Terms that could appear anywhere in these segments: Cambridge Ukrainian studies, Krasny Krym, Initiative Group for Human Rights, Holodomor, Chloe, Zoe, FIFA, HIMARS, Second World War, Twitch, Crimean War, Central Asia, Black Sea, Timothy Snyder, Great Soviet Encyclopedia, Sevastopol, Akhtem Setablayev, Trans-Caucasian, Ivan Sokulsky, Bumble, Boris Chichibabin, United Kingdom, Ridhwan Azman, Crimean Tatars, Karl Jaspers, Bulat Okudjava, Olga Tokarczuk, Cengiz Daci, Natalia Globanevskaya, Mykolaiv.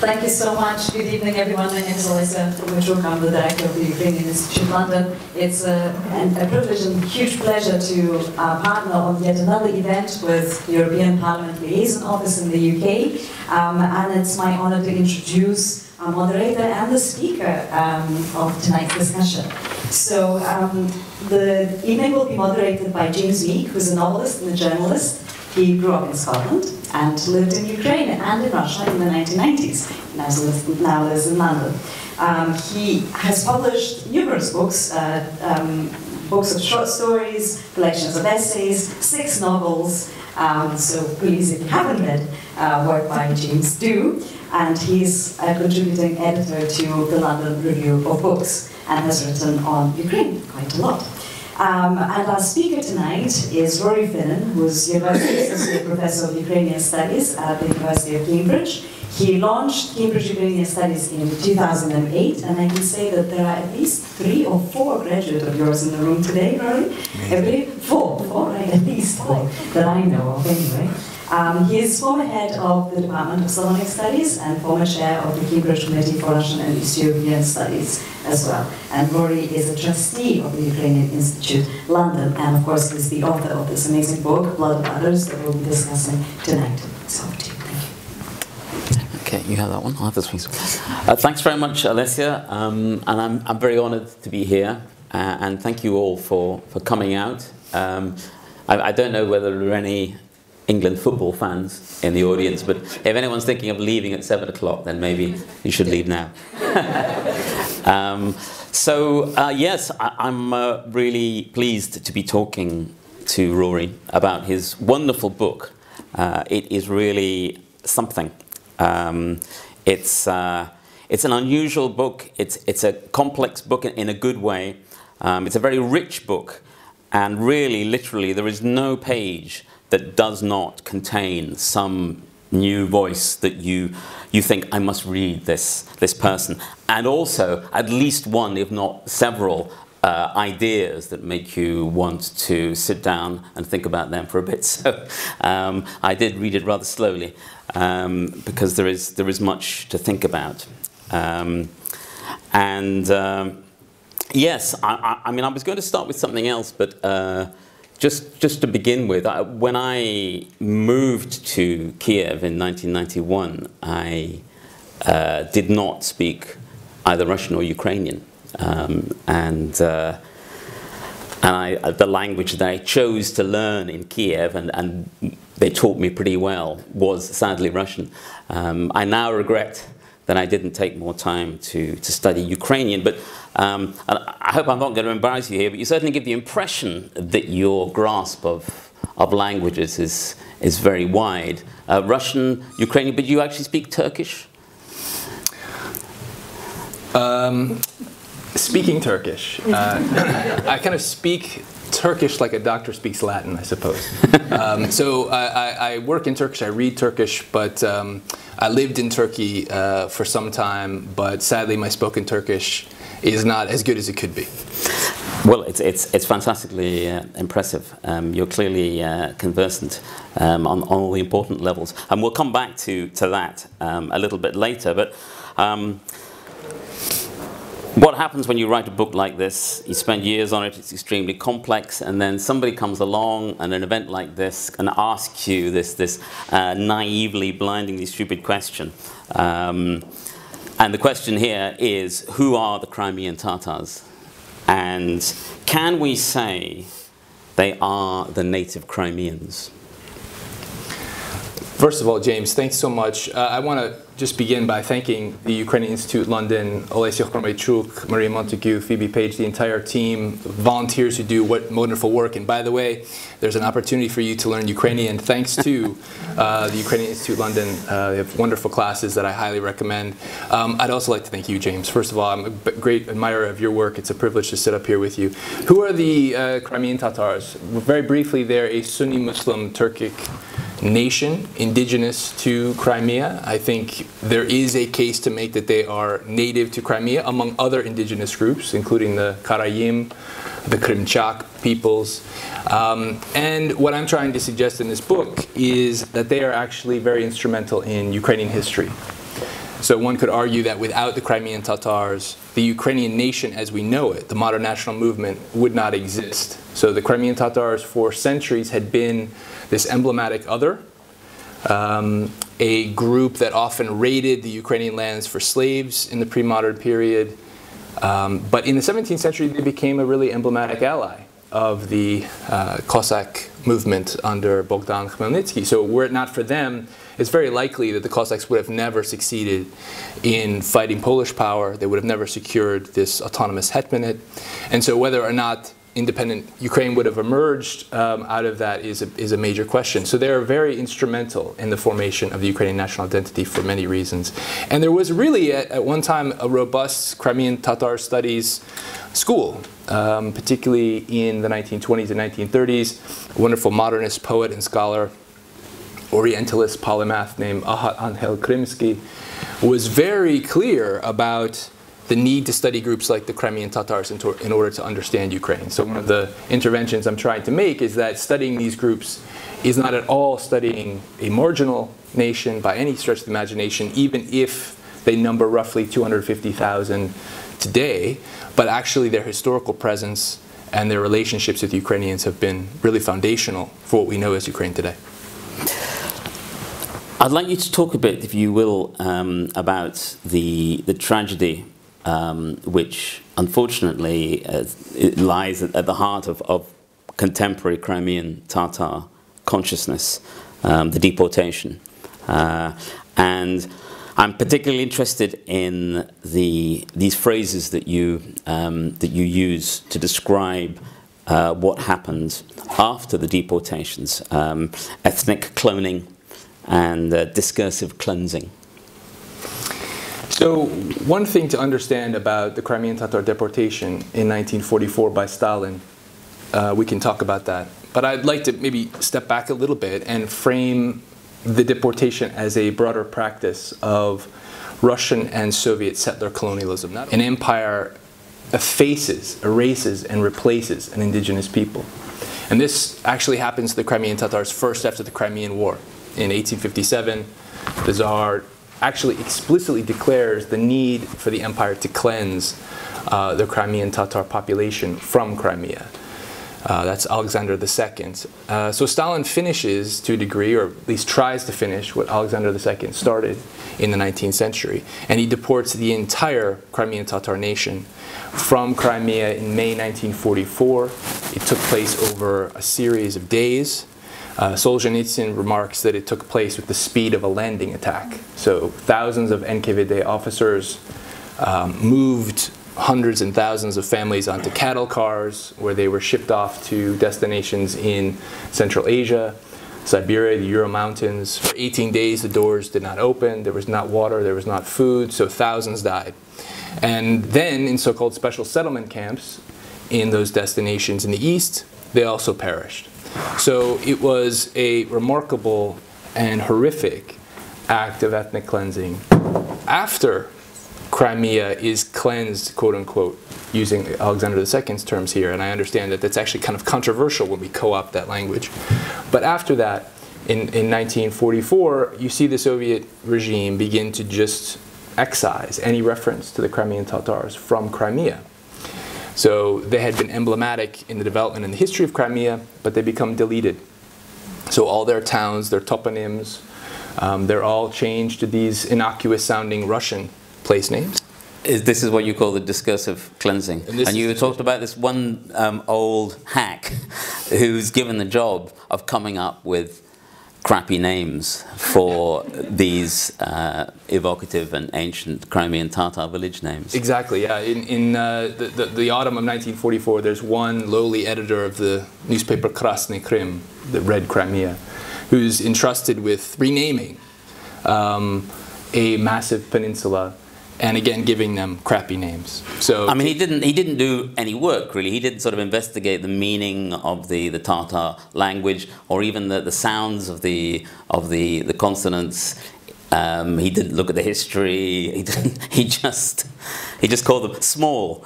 Thank you so much. Good evening, everyone. My name is Alyssa. I'm the director of the Ukrainian Institute of London. It's a privilege and huge pleasure to partner on yet another event with the European Parliament Liaison Office in the UK. And it's my honor to introduce our moderator and the speaker of tonight's discussion. So the evening will be moderated by James Meek, who's a novelist and a journalist. He grew up in Scotland and lived in Ukraine and in Russia in the 1990s, and now lives in London. He has published numerous books, books of short stories, collections of essays, 6 novels. So please, if you haven't read work by James, do. And he's a contributing editor to the London Review of Books and has written on Ukraine quite a lot. And our speaker tonight is Rory Finnin, who's University Associate Professor of Ukrainian Studies at the University of Cambridge. He launched Cambridge Ukrainian Studies in 2008, and I can say that there are at least 3 or 4 graduates of yours in the room today, Rory? Every, four, right? At least 4 that I know of, anyway. He is former head of the Department of Slavic Studies and former chair of the Hebrew Committee for Russian and East European Studies as well. And Rory is a trustee of the Ukrainian Institute London, and of course is the author of this amazing book, Blood of Others, that we'll be discussing tonight. So, thank you. Okay, you have that one? I'll have this one. Thanks very much, Alessia. And I'm very honoured to be here. And thank you all for coming out. I don't know whether there are any England football fans in the audience, but if anyone's thinking of leaving at 7 o'clock, then maybe you should leave now. Yes, I'm really pleased to be talking to Rory about his wonderful book. It is really something. It's an unusual book. It's a complex book in a good way. It's a very rich book, and really, literally, there is no page that does not contain some new voice that you think, I must read this person. And also at least one, if not several, ideas that make you want to sit down and think about them for a bit. So I did read it rather slowly because there is much to think about. Yes, I mean, I was going to start with something else, but just to begin with, when I moved to Kiev in 1991, I did not speak either Russian or Ukrainian, and the language that I chose to learn in Kiev, and they taught me pretty well, was sadly Russian. I now regret that I didn't take more time to study Ukrainian, but I hope I'm not going to embarrass you here, but you certainly give the impression that your grasp of languages is very wide. Russian, Ukrainian, but you actually speak Turkish? Speaking Turkish. I kind of speak Turkish like a doctor speaks Latin, I suppose. So I work in Turkish, I read Turkish, but I lived in Turkey for some time, but sadly my spoken Turkish is not as good as it could be. Well, it's fantastically impressive. You're clearly conversant on all the important levels. And we'll come back to that a little bit later. But what happens when you write a book like this? You spend years on it, it's extremely complex, and then somebody comes along at an event like this and asks you this naively, blindingly stupid question. And the question here is, who are the Crimean Tatars? And can we say they are the native Crimeans? First of all, James, thanks so much. I want to just begin by thanking the Ukrainian Institute London, Olesya Khormeichuk, Maria Montague, Phoebe Page, the entire team, volunteers who do what wonderful work. And by the way, there's an opportunity for you to learn Ukrainian thanks to the Ukrainian Institute London. They have wonderful classes that I highly recommend. I'd also like to thank you, James. First of all, I'm a great admirer of your work. It's a privilege to sit up here with you. Who are the Crimean Tatars? Very briefly, they're a Sunni Muslim Turkic nation indigenous to Crimea. I think there is a case to make that they are native to Crimea among other indigenous groups, including the Karayim, the Krymchak peoples. And what I'm trying to suggest in this book is that they are actually very instrumental in Ukrainian history. So one could argue that without the Crimean Tatars, the Ukrainian nation as we know it, the modern national movement, would not exist. So the Crimean Tatars for centuries had been this emblematic other, a group that often raided the Ukrainian lands for slaves in the pre-modern period. But in the 17th century, they became a really emblematic ally of the Cossack movement under Bogdan Khmelnytsky. So were it not for them, it's very likely that the Cossacks would have never succeeded in fighting Polish power. They would have never secured this autonomous hetmanate. And so whether or not independent Ukraine would have emerged out of that is a major question. So they are very instrumental in the formation of the Ukrainian national identity for many reasons. And there was really at one time a robust Crimean Tatar studies school, particularly in the 1920s and 1930s. A wonderful modernist poet and scholar, Orientalist polymath named Ahatanhel Krymsky was very clear about the need to study groups like the Crimean Tatars in order to understand Ukraine. So one of the interventions I'm trying to make is that studying these groups is not at all studying a marginal nation by any stretch of the imagination, even if they number roughly 250,000 today, but actually their historical presence and their relationships with Ukrainians have been really foundational for what we know as Ukraine today. I'd like you to talk a bit, if you will, about the tragedy which, unfortunately, it lies at the heart of contemporary Crimean Tatar consciousness, the deportation. And I'm particularly interested in these phrases that you use to describe what happened after the deportations, ethnic cloning, and discursive cleansing. So one thing to understand about the Crimean Tatar deportation in 1944 by Stalin, we can talk about that, but I'd like to maybe step back a little bit and frame the deportation as a broader practice of Russian and Soviet settler colonialism. An empire effaces, erases, and replaces an indigenous people. And this actually happens to the Crimean Tatars first after the Crimean War. In 1857, the Tsar actually explicitly declares the need for the empire to cleanse the Crimean Tatar population from Crimea. That's Alexander II. So Stalin finishes to a degree, or at least tries to finish, what Alexander II started in the 19th century. And he deports the entire Crimean Tatar nation from Crimea in May 1944. It took place over a series of days. Solzhenitsyn remarks that it took place with the speed of a landing attack. So thousands of NKVD officers moved hundreds and thousands of families onto cattle cars where they were shipped off to destinations in Central Asia, Siberia, the Ural Mountains. For 18 days, the doors did not open. There was not water. There was not food. So thousands died. And then in so-called special settlement camps in those destinations in the east, they also perished. So it was a remarkable and horrific act of ethnic cleansing after Crimea is cleansed, quote unquote, using Alexander II's terms here. And I understand that that's actually kind of controversial when we co-opt that language. But after that, in 1944, you see the Soviet regime begin to just excise any reference to the Crimean Tatars from Crimea. So they had been emblematic in the development and the history of Crimea, but they become deleted. So all their towns, their toponyms, they're all changed to these innocuous-sounding Russian place names. This is what you call the discursive cleansing. And you talked about this one old hack who's given the job of coming up with crappy names for these evocative and ancient Crimean Tatar village names. Exactly, yeah. In the autumn of 1944, there's one lowly editor of the newspaper Krasny Krym, the Red Crimea, who's entrusted with renaming a massive peninsula and again giving them crappy names. So I mean, he didn't do any work really. He didn't sort of investigate the meaning of the Tatar language or even the sounds of the consonants He didn't look at the history. He just called them small.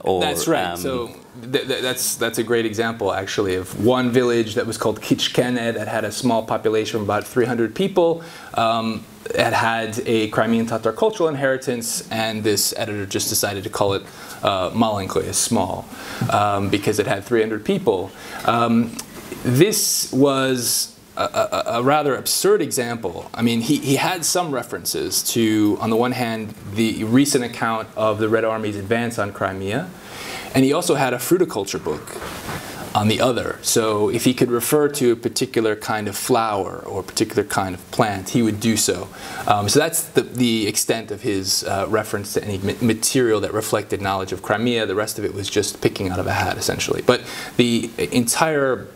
Or, that's right. So that's a great example, actually, of one village that was called Kichkene that had a small population of about 300 people. It had a Crimean Tatar cultural inheritance, and this editor just decided to call it Malenkoye, small, because it had 300 people. This was a rather absurd example. I mean, he had some references to, on the one hand, the recent account of the Red Army's advance on Crimea, and he also had a fruticulture book on the other. So if he could refer to a particular kind of flower or a particular kind of plant, he would do so. So that's the extent of his reference to any material that reflected knowledge of Crimea. The rest of it was just picking out of a hat, essentially. But the entire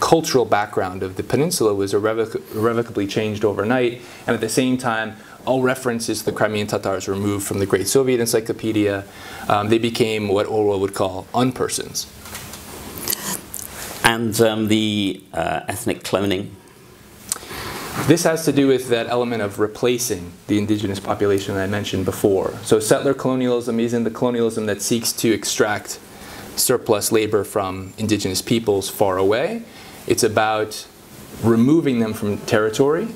cultural background of the peninsula was irrevocably changed overnight, and at the same time, all references to the Crimean Tatars were removed from the Great Soviet Encyclopedia. They became what Orwell would call unpersons. And the ethnic cloning? This has to do with that element of replacing the indigenous population that I mentioned before. So settler colonialism isn't the colonialism that seeks to extract surplus labor from indigenous peoples far away. It's about removing them from territory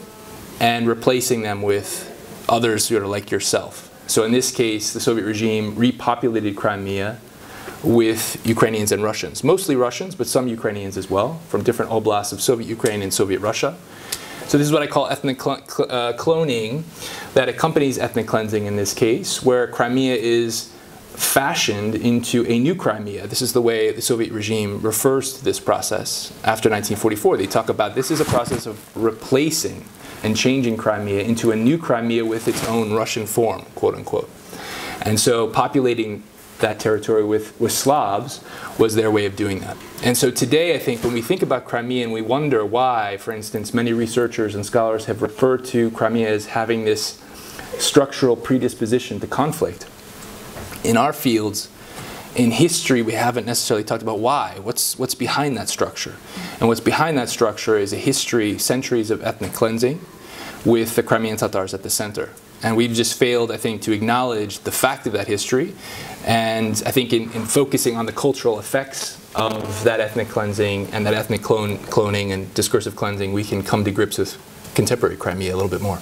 and replacing them with others who are like yourself. So in this case, the Soviet regime repopulated Crimea with Ukrainians and Russians. Mostly Russians, but some Ukrainians as well, from different oblasts of Soviet Ukraine and Soviet Russia. So this is what I call ethnic cloning, that accompanies ethnic cleansing in this case, where Crimea is fashioned into a new Crimea. This is the way the Soviet regime refers to this process after 1944. They talk about this is a process of replacing and changing Crimea into a new Crimea with its own Russian form, quote unquote. And so populating that territory with Slavs was their way of doing that. And so today, I think, when we think about Crimea and we wonder why, for instance, many researchers and scholars have referred to Crimea as having this structural predisposition to conflict. In our fields, in history, we haven't necessarily talked about why. What's behind that structure? And what's behind that structure is a history, centuries of ethnic cleansing with the Crimean Tatars at the center. And we've just failed, I think, to acknowledge the fact of that history. And I think in focusing on the cultural effects of that ethnic cleansing and that ethnic cloning and discursive cleansing, we can come to grips with contemporary Crimea a little bit more.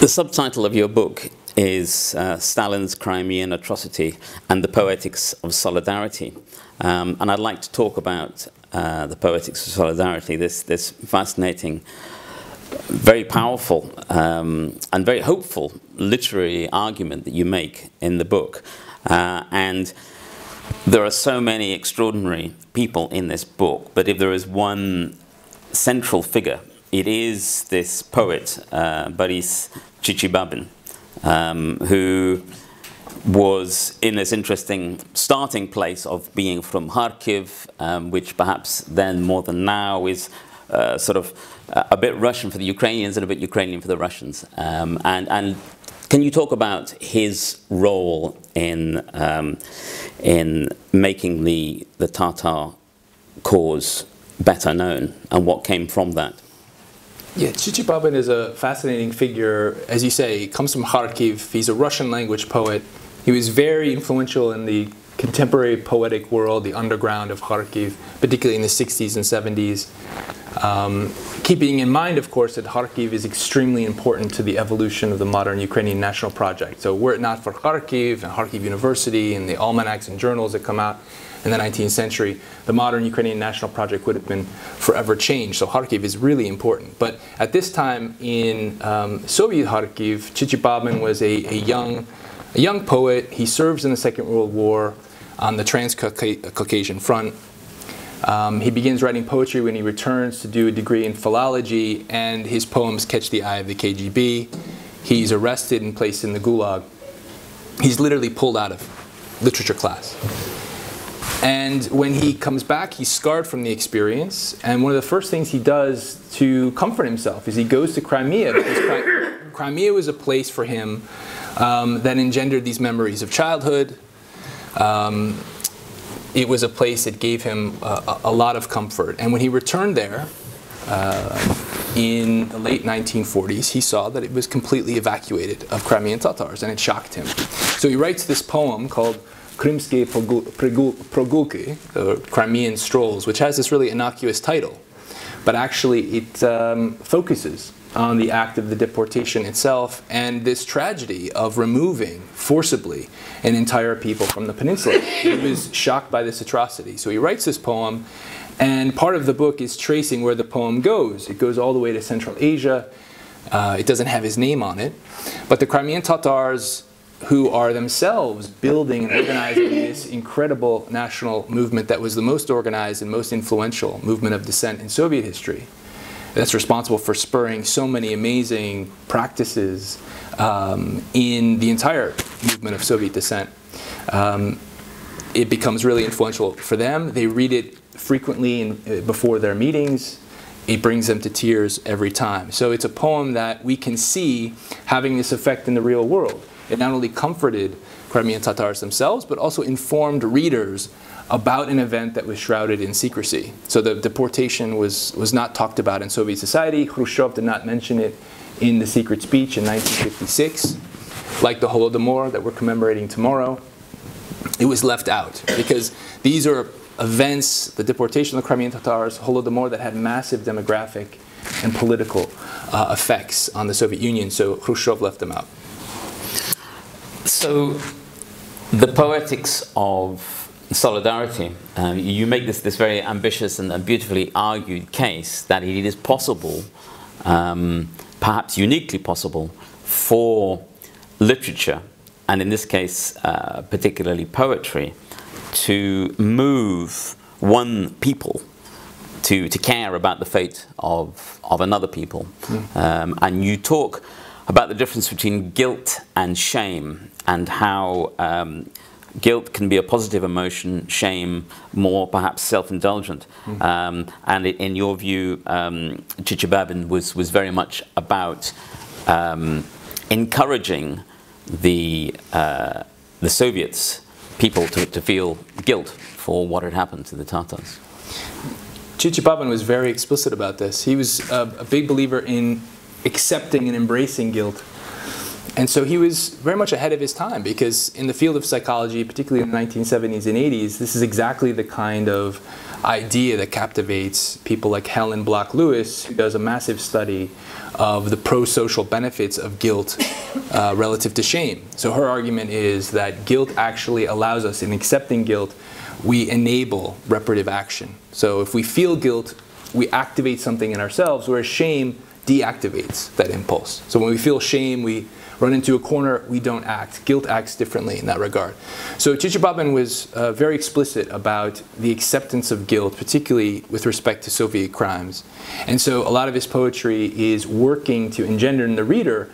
The subtitle of your book is Stalin's Crimean Atrocity and the Poetics of Solidarity. And I'd like to talk about the Poetics of Solidarity, this fascinating, very powerful and very hopeful literary argument that you make in the book. And there are so many extraordinary people in this book, but if there is one central figure, it is this poet, Boris Chichibabin, who was in this interesting starting place of being from Kharkiv, which perhaps then more than now is sort of a bit Russian for the Ukrainians and a bit Ukrainian for the Russians. And can you talk about his role in making the Tatar cause better known and what came from that? Yeah, Chichibabin is a fascinating figure. As you say, he comes from Kharkiv. He's a Russian language poet. He was very influential in the contemporary poetic world, the underground of Kharkiv, particularly in the 60s and 70s. Keeping in mind, of course, that Kharkiv is extremely important to the evolution of the modern Ukrainian national project. So were it not for Kharkiv and Kharkiv University and the almanacs and journals that come out in the 19th century, the modern Ukrainian national project would have been forever changed. So Kharkiv is really important. But at this time in Soviet Kharkiv, Chichibabin was a young poet. He serves in the Second World War on the Trans-Caucasian front. He begins writing poetry when he returns to do a degree in philology, and his poems catch the eye of the KGB. He's arrested and placed in the Gulag. He's literally pulled out of literature class. And when he comes back, he's scarred from the experience. And one of the first things he does to comfort himself is he goes to Crimea, because Crimea was a place for him that engendered these memories of childhood. It was a place that gave him a lot of comfort. And when he returned there, in the late 1940s, he saw that it was completely evacuated of Crimean Tatars, and it shocked him. So he writes this poem called Krymsky Progulki, or Crimean Strolls, which has this really innocuous title, but actually it focuses on the act of the deportation itself and this tragedy of removing forcibly an entire people from the peninsula. He was shocked by this atrocity. So he writes this poem, and part of the book is tracing where the poem goes. It goes all the way to Central Asia. It doesn't have his name on it, but the Crimean Tatars, who are themselves building and organizing this incredible national movement that was the most organized and most influential movement of dissent in Soviet history, that's responsible for spurring so many amazing practices in the entire movement of Soviet dissent. It becomes really influential for them. They read it frequently before their meetings. It brings them to tears every time. So it's a poem that we can see having this effect in the real world. It not only comforted Crimean Tatars themselves, but also informed readers about an event that was shrouded in secrecy. So the deportation was not talked about in Soviet society. Khrushchev did not mention it in the secret speech in 1956. Like the Holodomor that we're commemorating tomorrow, it was left out, because these are events, the deportation of the Crimean Tatars, Holodomor, that had massive demographic and political effects on the Soviet Union, so Khrushchev left them out. So the poetics of solidarity, you make this very ambitious and beautifully argued case that it is possible, perhaps uniquely possible, for literature, and in this case particularly poetry, to move one people to care about the fate of another people. Mm. And you talk about the difference between guilt and shame, and how guilt can be a positive emotion, shame more perhaps self-indulgent. Mm-hmm. And in your view, Chichibabin was very much about encouraging the Soviets, people, to feel guilt for what had happened to the Tatars. Chichibabin was very explicit about this. He was a big believer in accepting and embracing guilt. And so he was very much ahead of his time, because in the field of psychology, particularly in the 1970s and 80s, this is exactly the kind of idea that captivates people like Helen Block-Lewis, who does a massive study of the pro-social benefits of guilt relative to shame. So her argument is that guilt actually allows us, in accepting guilt, we enable reparative action. So if we feel guilt, we activate something in ourselves, whereas shame deactivates that impulse. So when we feel shame, we run into a corner, we don't act. Guilt acts differently in that regard. So Chichibabin was very explicit about the acceptance of guilt, particularly with respect to Soviet crimes. And so a lot of his poetry is working to engender in the reader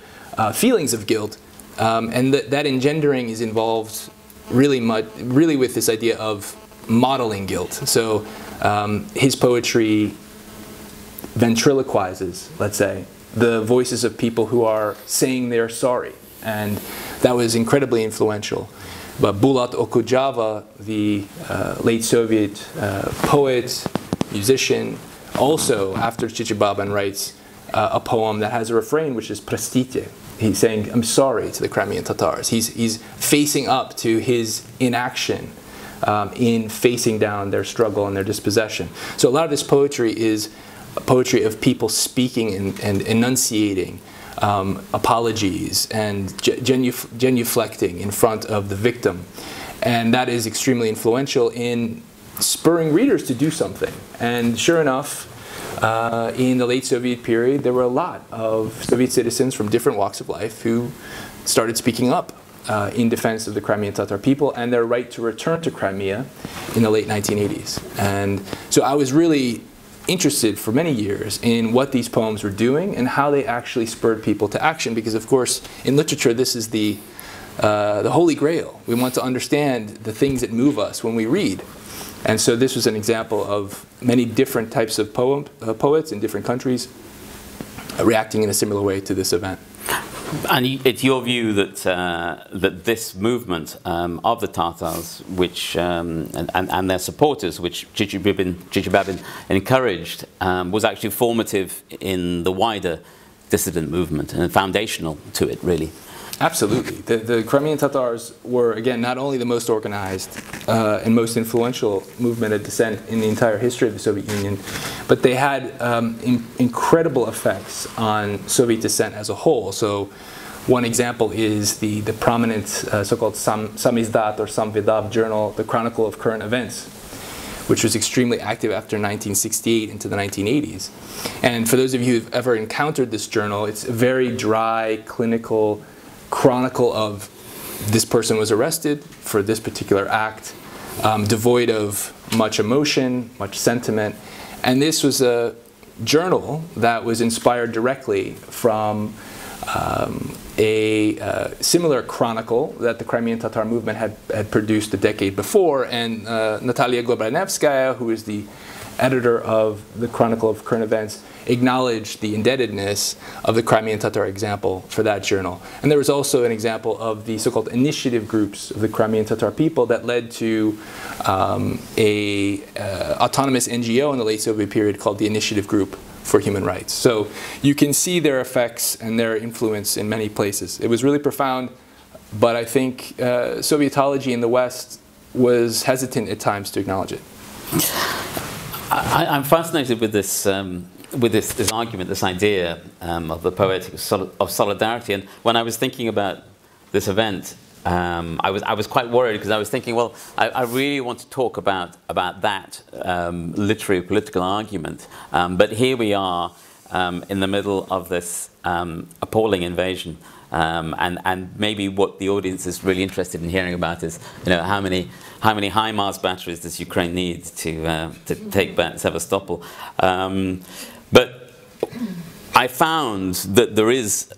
feelings of guilt, and that engendering is involved really much, really with this idea of modeling guilt. So his poetry ventriloquizes, let's say, the voices of people who are saying they're sorry, and that was incredibly influential. But Bulat Okudjava, the late Soviet poet, musician, also after Chichibabin writes a poem that has a refrain which is Prostite. He's saying, I'm sorry to the Crimean Tatars. He's facing up to his inaction in facing down their struggle and their dispossession. So a lot of this poetry is poetry of people speaking and enunciating apologies and genuflecting in front of the victim. And that is extremely influential in spurring readers to do something. And sure enough, in the late Soviet period, there were a lot of Soviet citizens from different walks of life who started speaking up in defense of the Crimean Tatar people and their right to return to Crimea in the late 1980s. And so I was really interested for many years in what these poems were doing and how they actually spurred people to action, because of course in literature this is the holy grail. We want to understand the things that move us when we read, and so this was an example of many different types of poets in different countries reacting in a similar way to this event. And it's your view that this movement of the Tatars, which and their supporters, which Chichibabin encouraged, was actually formative in the wider dissident movement and foundational to it, really. Absolutely. The Crimean Tatars were, again, not only the most organized and most influential movement of dissent in the entire history of the Soviet Union, but they had incredible effects on Soviet dissent as a whole. So one example is the prominent so-called Samizdat or Samvidav journal, the Chronicle of Current Events, which was extremely active after 1968 into the 1980s. And for those of you who've ever encountered this journal, it's a very dry, clinical chronicle of this person was arrested for this particular act, devoid of much emotion, much sentiment. And this was a journal that was inspired directly from a similar chronicle that the Crimean Tatar movement had produced a decade before. And Natalia Globanevskaya, who is the editor of the Chronicle of Current Events, acknowledged the indebtedness of the Crimean Tatar example for that journal. And there was also an example of the so-called initiative groups of the Crimean Tatar people that led to an autonomous NGO in the late Soviet period called the Initiative Group for Human Rights. So you can see their effects and their influence in many places. It was really profound, but I think Sovietology in the West was hesitant at times to acknowledge it. I'm fascinated with this argument, this idea of the poetic of solidarity. And when I was thinking about this event, I was quite worried, because I was thinking, well, I really want to talk about that literary political argument, but here we are in the middle of this appalling invasion. And maybe what the audience is really interested in hearing about is, you know, how many HIMARS batteries does Ukraine need to take back Sevastopol? But I found that there is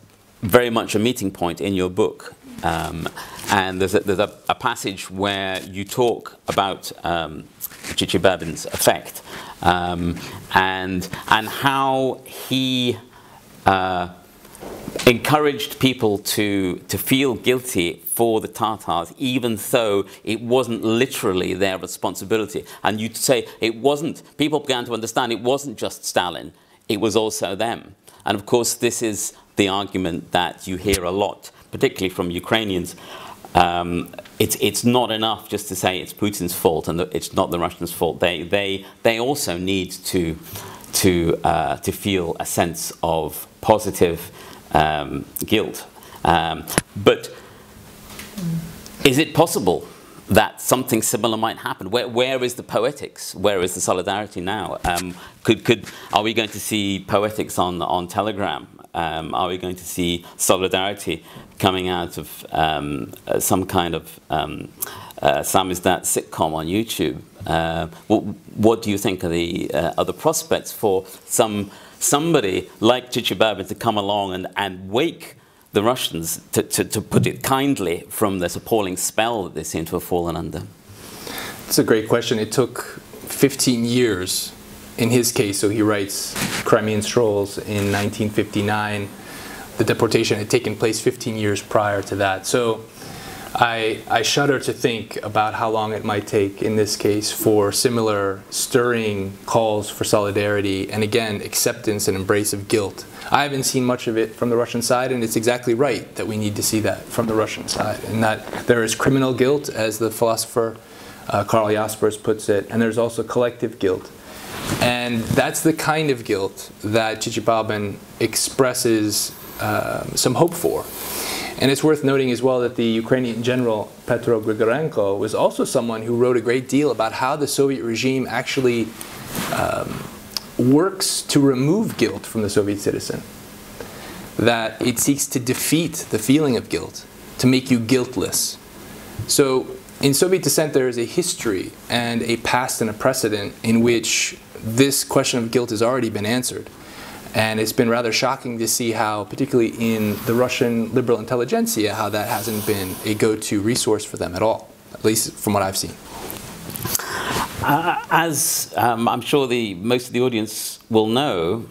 very much a meeting point in your book, and there's a passage where you talk about Chichibabin's effect and how he encouraged people to feel guilty for the Tatars, even though it wasn't literally their responsibility. And you'd say it wasn't, people began to understand it wasn't just Stalin, it was also them. And of course, this is the argument that you hear a lot, particularly from Ukrainians. It's not enough just to say it's Putin's fault and it's not the Russians' fault. They also need to feel a sense of positive guilt. But is it possible that something similar might happen? Where is the poetics? Where is the solidarity now? Are we going to see poetics on Telegram? Are we going to see solidarity coming out of some kind of Samizdat sitcom on YouTube? What do you think are the prospects for somebody like Chichibabin to come along and wake the Russians, to put it kindly, from this appalling spell that they seem to have fallen under? It's a great question. It took 15 years in his case. So he writes Crimean Strolls in 1959. The deportation had taken place 15 years prior to that. So I shudder to think about how long it might take in this case for similar stirring calls for solidarity and, again, acceptance and embrace of guilt. I haven't seen much of it from the Russian side, and it's exactly right that we need to see that from the Russian side, and that there is criminal guilt, as the philosopher Karl Jaspers puts it, and there's also collective guilt. And that's the kind of guilt that Chichibabin expresses some hope for. And it's worth noting as well that the Ukrainian general Petro Grigorenko was also someone who wrote a great deal about how the Soviet regime actually works to remove guilt from the Soviet citizen, that it seeks to defeat the feeling of guilt, to make you guiltless. So in Soviet dissent, there is a history and a past and a precedent in which this question of guilt has already been answered. And it's been rather shocking to see how, particularly in the Russian liberal intelligentsia, how that hasn't been a go-to resource for them at all, at least from what I've seen. As I'm sure most of the audience will know,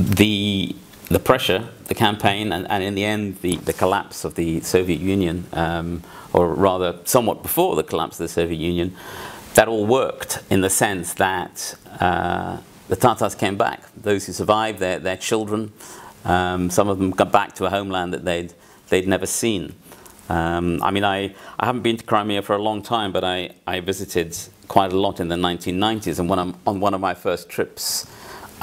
the the pressure, the campaign, and in the end the collapse of the Soviet Union, or rather somewhat before the collapse of the Soviet Union, that all worked in the sense that the Tatars came back. Those who survived, their children, some of them got back to a homeland that they'd never seen. I mean, I haven't been to Crimea for a long time, but I visited quite a lot in the 1990s, and when I'm on one of my first trips,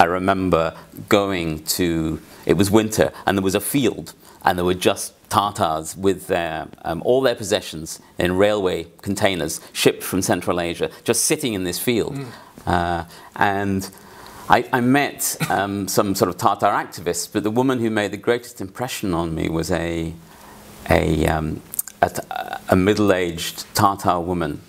I remember going to, it was winter, and there was a field, and there were just Tatars with their, all their possessions in railway containers shipped from Central Asia, just sitting in this field. And I met some sort of Tatar activists, but the woman who made the greatest impression on me was a middle-aged Tatar woman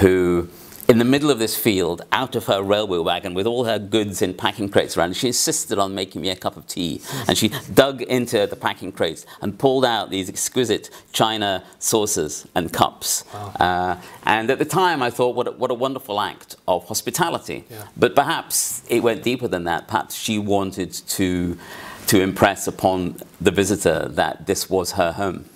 who, in the middle of this field, out of her railway wagon with all her goods in packing crates around, she insisted on making me a cup of tea. And she dug into the packing crates and pulled out these exquisite china saucers and cups. Wow. And at the time I thought, what a wonderful act of hospitality. Yeah. But perhaps it went deeper than that. Perhaps she wanted to impress upon the visitor that this was her home.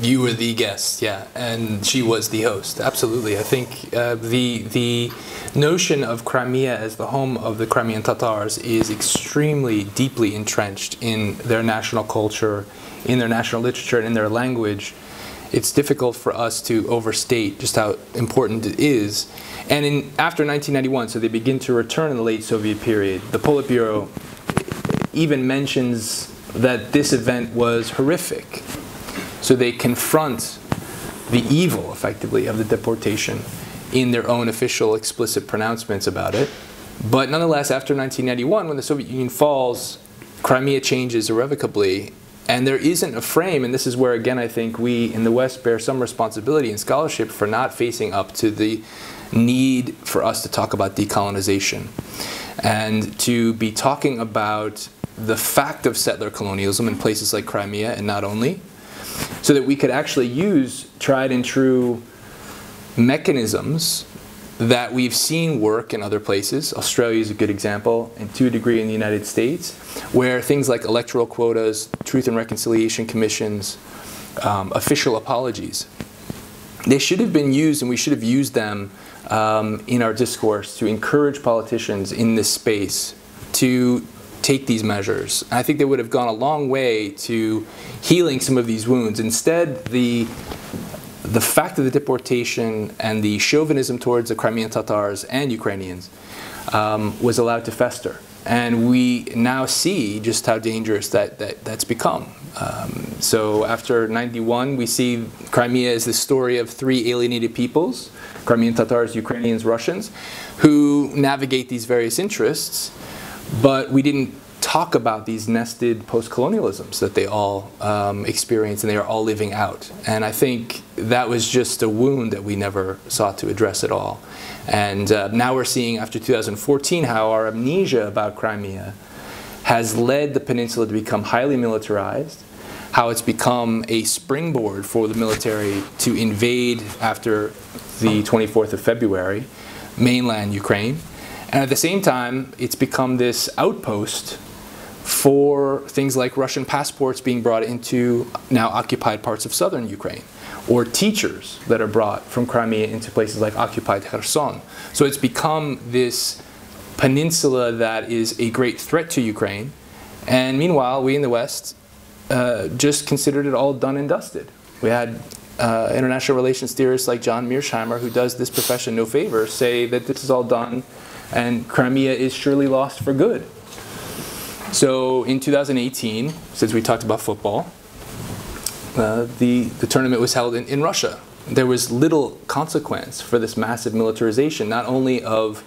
You were the guest, yeah, and she was the host. Absolutely. I think the notion of Crimea as the home of the Crimean Tatars is extremely deeply entrenched in their national culture, in their national literature, and in their language. It's difficult for us to overstate just how important it is. And after 1991, so they begin to return in the late Soviet period, the Politburo even mentions that this event was horrific. So they confront the evil, effectively, of the deportation in their own official explicit pronouncements about it. But nonetheless, after 1991, when the Soviet Union falls, Crimea changes irrevocably. And there isn't a frame, and this is where, again, I think we in the West bear some responsibility and scholarship for not facing up to the need for us to talk about decolonization and to be talking about the fact of settler colonialism in places like Crimea, and not only, so that we could actually use tried and true mechanisms that we've seen work in other places. Australia is a good example, and to a degree in the United States, where things like electoral quotas, truth and reconciliation commissions, official apologies, they should have been used, and we should have used them in our discourse to encourage politicians in this space to take these measures. I think they would have gone a long way to healing some of these wounds. Instead, the fact of the deportation and the chauvinism towards the Crimean Tatars and Ukrainians was allowed to fester. And we now see just how dangerous that's become. So after 91, we see Crimea as the story of three alienated peoples, Crimean Tatars, Ukrainians, Russians, who navigate these various interests. But we didn't talk about these nested post-colonialisms that they all experience and they are all living out. And I think that was just a wound that we never sought to address at all. And now we're seeing, after 2014, how our amnesia about Crimea has led the peninsula to become highly militarized, how it's become a springboard for the military to invade, after the 24th of February, mainland Ukraine. And at the same time, it's become this outpost for things like Russian passports being brought into now occupied parts of southern Ukraine, or teachers that are brought from Crimea into places like occupied Kherson. So it's become this peninsula that is a great threat to Ukraine. And meanwhile, we in the West just considered it all done and dusted. We had international relations theorists like John Mearsheimer, who does this profession no favor, say that this is all done and Crimea is surely lost for good. So in 2018, since we talked about football, the tournament was held in Russia. There was little consequence for this massive militarization, not only of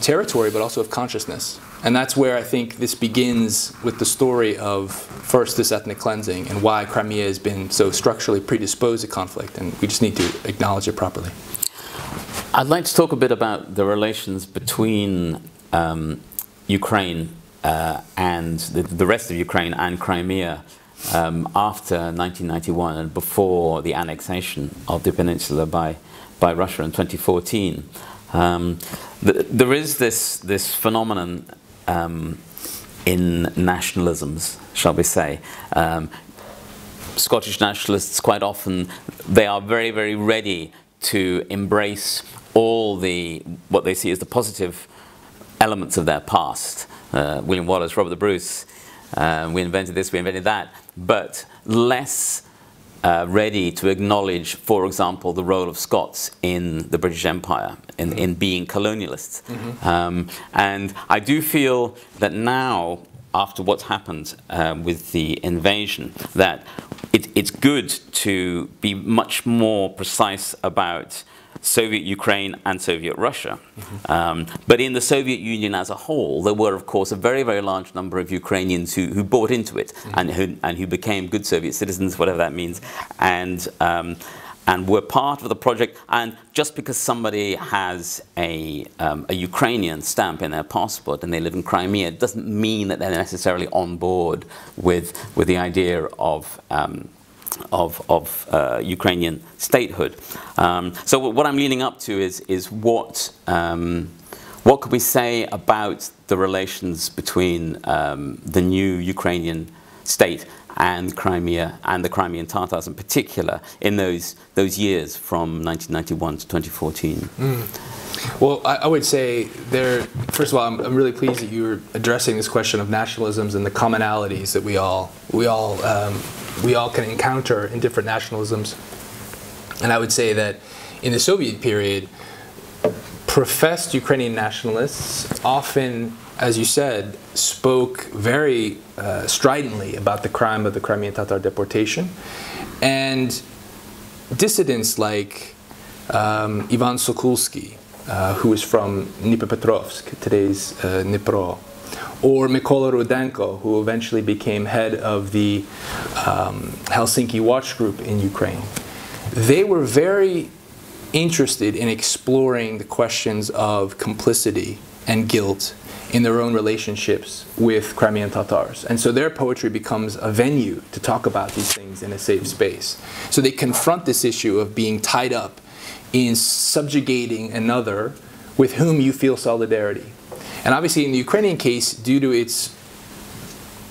territory, but also of consciousness. And that's where I think this begins with the story of, first, this ethnic cleansing and why Crimea has been so structurally predisposed to conflict, and we just need to acknowledge it properly. I'd like to talk a bit about the relations between Ukraine and the rest of Ukraine and Crimea after 1991 and before the annexation of the peninsula by Russia in 2014. There is this phenomenon in nationalisms, shall we say. Scottish nationalists, quite often, they are very, very ready to embrace all the, what they see as the positive elements of their past. William Wallace, Robert the Bruce, we invented this, we invented that, but less ready to acknowledge, for example, the role of Scots in the British Empire, in being colonialists. Mm-hmm. And I do feel that now, after what's happened with the invasion, that it's good to be much more precise about Soviet Ukraine and Soviet Russia. Mm-hmm. But in the Soviet Union as a whole, there were, of course, a very, very large number of Ukrainians who bought into it, mm-hmm. and who became good Soviet citizens, whatever that means, and were part of the project. And just because somebody has a Ukrainian stamp in their passport and they live in Crimea, it doesn't mean that they're necessarily on board with the idea of Ukrainian statehood. So what I'm leaning up to is what could we say about the relations between the new Ukrainian state and Crimea and the Crimean Tatars in particular in those years from 1991 to 2014. Mm. Well, I would say there. First of all, I'm really pleased that you were addressing this question of nationalisms and the commonalities that we all can encounter in different nationalisms. And I would say that in the Soviet period, professed Ukrainian nationalists often, as you said, spoke very stridently about the crime of the Crimean Tatar deportation. And dissidents like Ivan Sokulsky, who is from Dnipropetrovsk, today's Dnipro, or Mykola Rudenko, who eventually became head of the Helsinki Watch Group in Ukraine, they were very interested in exploring the questions of complicity and guilt in their own relationships with Crimean Tatars. And so their poetry becomes a venue to talk about these things in a safe space. So they confront this issue of being tied up in subjugating another with whom you feel solidarity. And obviously in the Ukrainian case, due to its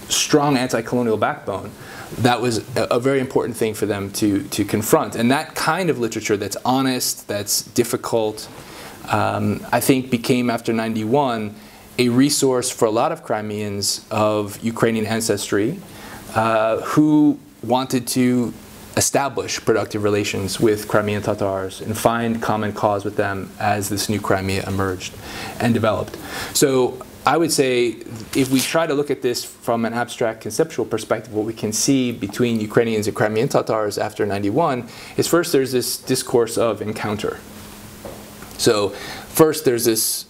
strong anti-colonial backbone, that was a very important thing for them to confront. And that kind of literature that's honest, that's difficult, I think became, after 91, a resource for a lot of Crimeans of Ukrainian ancestry who wanted to establish productive relations with Crimean Tatars and find common cause with them as this new Crimea emerged and developed. So I would say if we try to look at this from an abstract conceptual perspective, what we can see between Ukrainians and Crimean Tatars after 91 is, first, there's this discourse of encounter. So first, there's this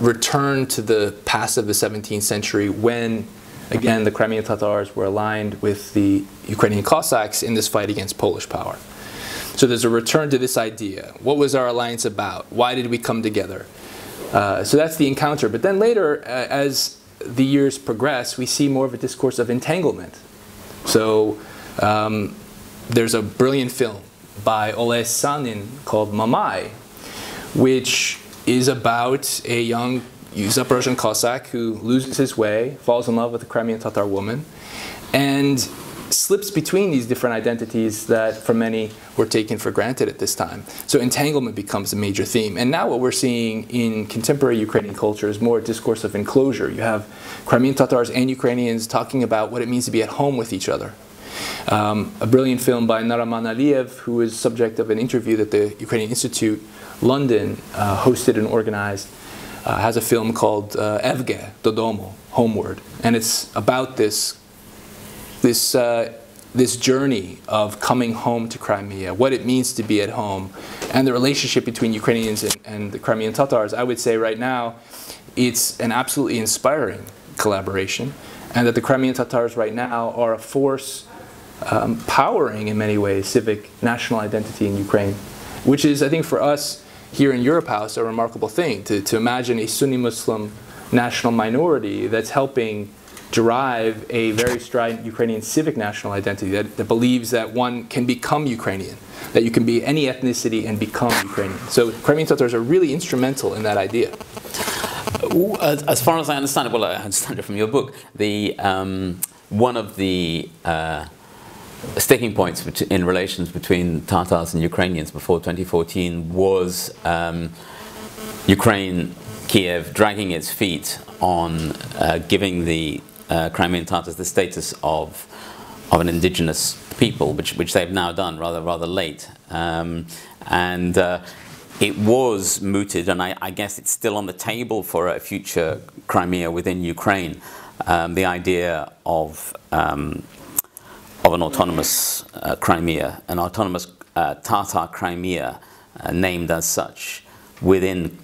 return to the past of the 17th century when, again, the Crimean Tatars were aligned with the Ukrainian Cossacks in this fight against Polish power. So there's a return to this idea. What was our alliance about? Why did we come together? So that's the encounter. But then later, as the years progress, we see more of a discourse of entanglement. So there's a brilliant film by Oles Sanin called Mamai, which is about a young Zaporozhian Cossack who loses his way, falls in love with a Crimean Tatar woman, and slips between these different identities that for many were taken for granted at this time. So entanglement becomes a major theme. And now what we're seeing in contemporary Ukrainian culture is more a discourse of enclosure. You have Crimean Tatars and Ukrainians talking about what it means to be at home with each other. A brilliant film by Naraman Aliyev, who is subject of an interview that the Ukrainian Institute London hosted and organized, has a film called Evge Dodomo, Homeward, and it's about this journey of coming home to Crimea, what it means to be at home, and the relationship between Ukrainians and the Crimean Tatars. I would say right now it's an absolutely inspiring collaboration, and that the Crimean Tatars right now are a force powering, in many ways, civic national identity in Ukraine, which is, I think, for us here in Europe House, a remarkable thing, to imagine a Sunni Muslim national minority that's helping derive a very strident Ukrainian civic national identity that believes that one can become Ukrainian, that you can be any ethnicity and become Ukrainian. So Crimean Tatars are really instrumental in that idea. As far as I understand it, well, I understand it from your book, the one of the sticking points in relations between Tatars and Ukrainians before 2014 was Ukraine, Kiev, dragging its feet on giving the Crimean Tatars the status of an indigenous people, which they've now done rather late, it was mooted, and I guess it's still on the table for a future Crimea within Ukraine, the idea of an autonomous Crimea, an autonomous Tatar Crimea, named as such, within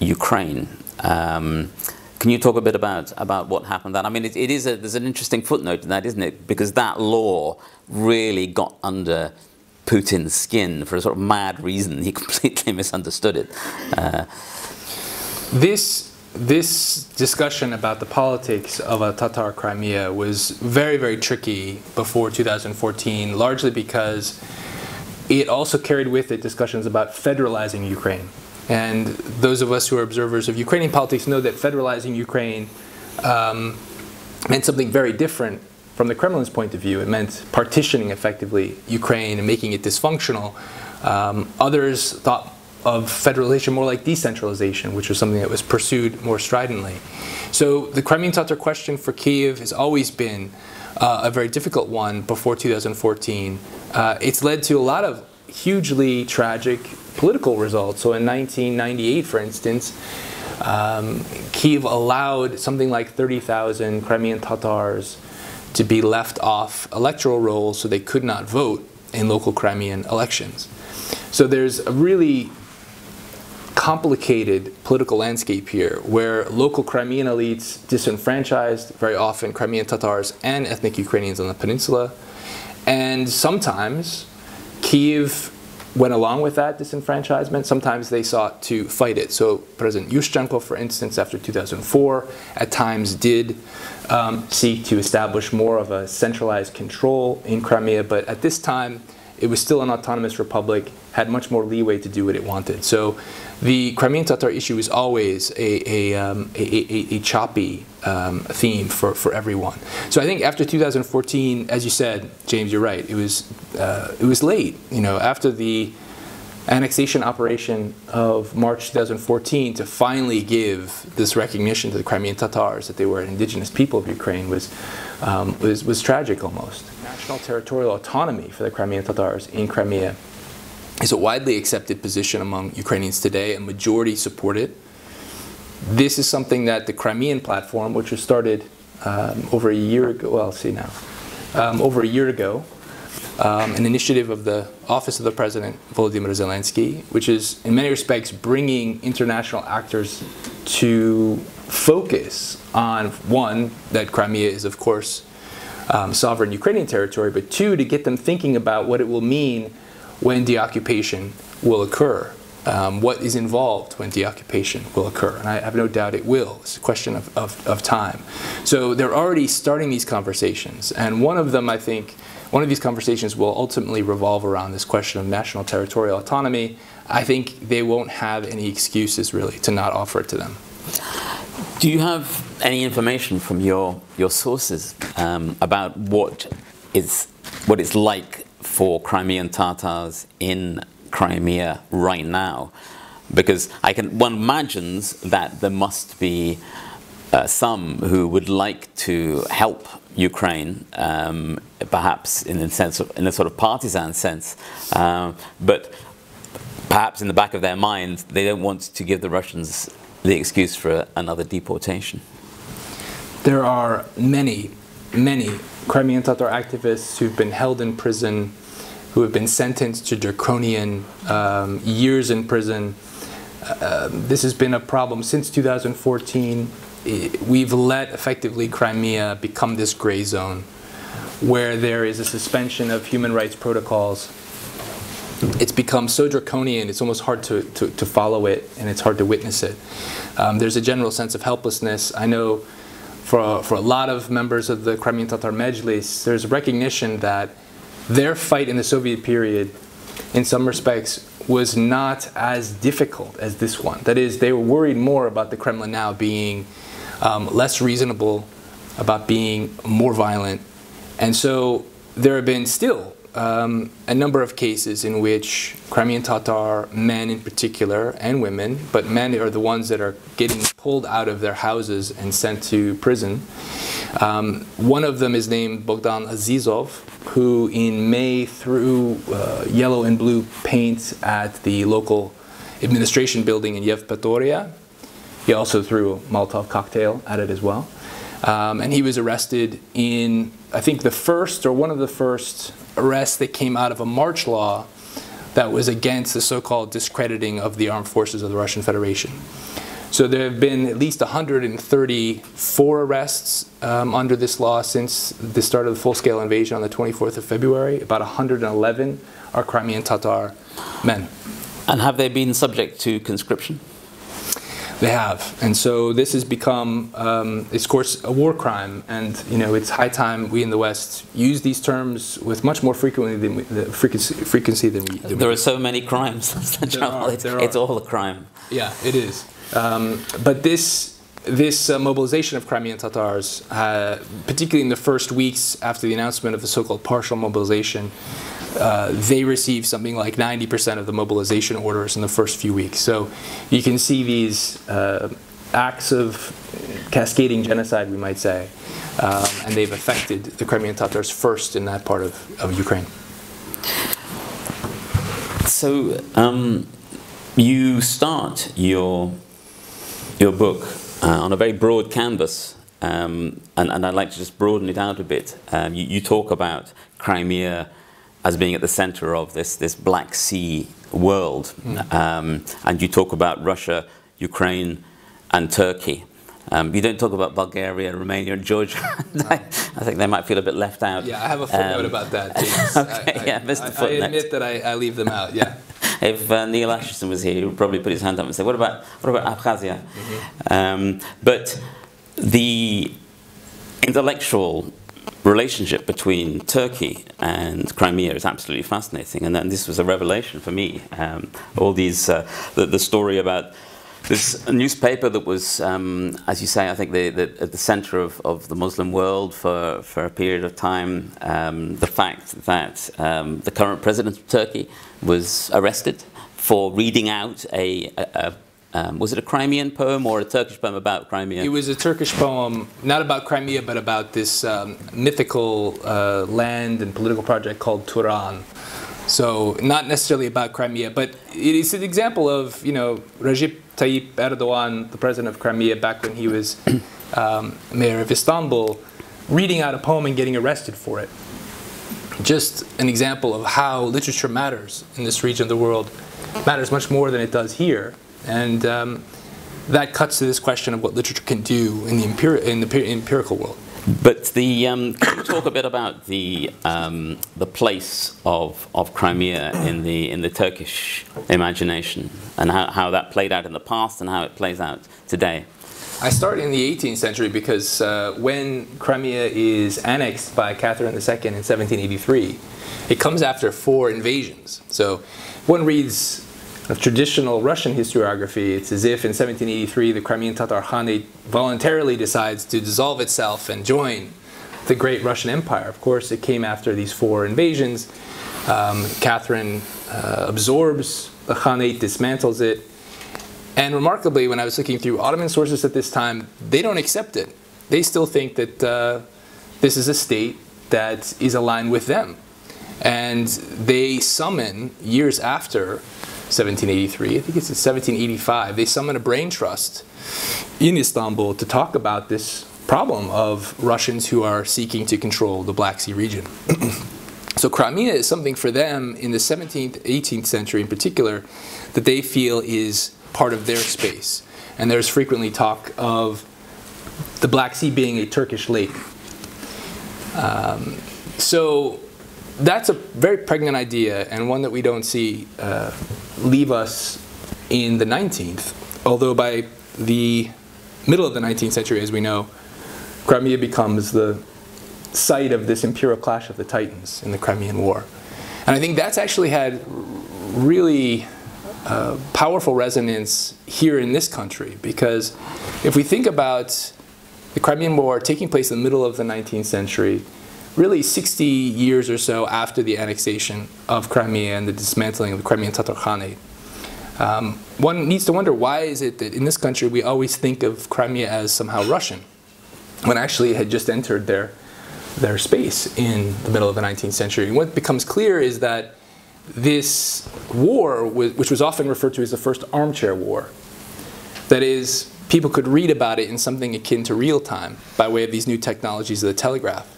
Ukraine. Can you talk a bit about what happened then? I mean, there's an interesting footnote in that, isn't it? Because that law really got under Putin's skin for a sort of mad reason. He completely misunderstood it. This discussion about the politics of a Tatar Crimea was very tricky before 2014, largely because it also carried with it discussions about federalizing Ukraine. And those of us who are observers of Ukrainian politics know that federalizing Ukraine meant something very different from the Kremlin's point of view. It meant partitioning, effectively, Ukraine and making it dysfunctional. Others thought of federalization more like decentralization, which was something that was pursued more stridently. So the Crimean Tatar question for Kyiv has always been a very difficult one before 2014. It's led to a lot of hugely tragic political results. So in 1998, for instance, Kyiv allowed something like 30,000 Crimean Tatars to be left off electoral rolls, so they could not vote in local Crimean elections. So there's a really complicated political landscape here, where local Crimean elites disenfranchised, very often, Crimean Tatars and ethnic Ukrainians on the peninsula. And sometimes Kyiv went along with that disenfranchisement. Sometimes they sought to fight it. So President Yushchenko, for instance, after 2004, at times did seek to establish more of a centralized control in Crimea. But at this time, it was still an autonomous republic, had much more leeway to do what it wanted. So the Crimean Tatar issue is always a choppy theme for everyone. So I think after 2014, as you said, James, you're right, it was late. You know, after the annexation operation of March 2014, to finally give this recognition to the Crimean Tatars that they were an indigenous people of Ukraine was tragic almost. National territorial autonomy for the Crimean Tatars in Crimea is a widely accepted position among Ukrainians today. A majority support it. This is something that the Crimean platform, which was started over a year ago, well, see now, over a year ago, an initiative of the Office of the President, Volodymyr Zelensky, which is in many respects bringing international actors to focus on, one, that Crimea is, of course, sovereign Ukrainian territory, but two, to get them thinking about what it will mean when deoccupation will occur, what is involved when deoccupation will occur. And I have no doubt it will. It's a question of time. So they're already starting these conversations. And one of them, I think, one of these conversations will ultimately revolve around this question of national territorial autonomy. I think they won't have any excuses, really, to not offer it to them. Do you have any information from your sources about what it's like for Crimean Tatars in Crimea right now? Because one imagines that there must be some who would like to help Ukraine, perhaps in a sort of partisan sense, but perhaps in the back of their mind they don't want to give the Russians the excuse for another deportation. There are many Crimean Tatar activists who've been held in prison, who have been sentenced to draconian years in prison. This has been a problem since 2014. We've let, effectively, Crimea become this gray zone where there is a suspension of human rights protocols. It's become so draconian, it's almost hard to follow it, and it's hard to witness it. There's a general sense of helplessness. I know for a lot of members of the Crimean Tatar Mejlis, there's recognition that their fight in the Soviet period, in some respects, was not as difficult as this one. That is, they were worried more about the Kremlin now being less reasonable, about being more violent. And so there have been still a number of cases in which Crimean Tatar men in particular, and women, but men are the ones that are getting pulled out of their houses and sent to prison. One of them is named Bogdan Azizov, who in May threw yellow and blue paint at the local administration building in Yevpatoria. He also threw a Molotov cocktail at it as well. And he was arrested in, I think, the first or one of the first arrests that came out of a march law that was against the so-called discrediting of the armed forces of the Russian Federation. So there have been at least 134 arrests under this law since the start of the full-scale invasion on the 24th of February. About 111 are Crimean Tatar men. And have they been subject to conscription? They have, and so this has become, it's of course a war crime, and you know it's high time we in the West use these terms with much more frequency than we. There are so many crimes. It's all a crime. Yeah, it is. But this mobilization of Crimean Tatars, particularly in the first weeks after the announcement of the so-called partial mobilization, they received something like 90% of the mobilization orders in the first few weeks. So you can see these acts of cascading genocide, we might say, and they've affected the Crimean Tatars first in that part of Ukraine. So you start your book on a very broad canvas, and I'd like to just broaden it out a bit. You talk about Crimea as being at the center of this Black Sea world. Mm. And you talk about Russia, Ukraine, and Turkey. You don't talk about Bulgaria, Romania, and Georgia. No. I think they might feel a bit left out. Yeah, I have a footnote about that, James. Okay, I admit that I leave them out, yeah. If Neil Ashton was here, he would probably put his hand up and say, what about Abkhazia? Mm-hmm. But the intellectual relationship between Turkey and Crimea is absolutely fascinating, and then this was a revelation for me. All these, the story about this newspaper that was, as you say, I think at the center of the Muslim world for a period of time, the fact that the current president of Turkey was arrested for reading out was it a Crimean poem or a Turkish poem about Crimea? It was a Turkish poem, not about Crimea, but about this mythical land and political project called Turan. So not necessarily about Crimea, but it is an example of, you know, Recep Tayyip Erdogan, the president of Crimea, back when he was mayor of Istanbul, reading out a poem and getting arrested for it. Just an example of how literature matters in this region of the world, matters much more than it does here. And that cuts to this question of what literature can do in the empirical world. But the, can you talk a bit about the place of Crimea in the Turkish imagination and how that played out in the past and how it plays out today? I start in the 18th century because when Crimea is annexed by Catherine II in 1783, it comes after 4 invasions. So one reads of traditional Russian historiography, it's as if in 1783 the Crimean Tatar Khanate voluntarily decides to dissolve itself and join the great Russian Empire. Of course, it came after these 4 invasions. Catherine absorbs the Khanate, dismantles it, and remarkably, when I was looking through Ottoman sources at this time, they don't accept it. They still think that this is a state that is aligned with them, and they summon years after 1783, I think it's 1785, they summon a brain trust in Istanbul to talk about this problem of Russians who are seeking to control the Black Sea region. So Crimea is something for them in the 17th, 18th century in particular that they feel is part of their space. And there's frequently talk of the Black Sea being a Turkish lake. So that's a very pregnant idea, and one that we don't see leave us in the 19th, although by the middle of the 19th century, as we know, Crimea becomes the site of this imperial clash of the titans in the Crimean War. And I think that's actually had really powerful resonance here in this country, because if we think about the Crimean War taking place in the middle of the 19th century, really 60 years or so after the annexation of Crimea and the dismantling of the Crimean Tatar Khanate, one needs to wonder, why is it that in this country we always think of Crimea as somehow Russian, when actually it had just entered their space in the middle of the 19th century? And what becomes clear is that this war, which was often referred to as the first armchair war, that is, people could read about it in something akin to real time by way of these new technologies of the telegraph.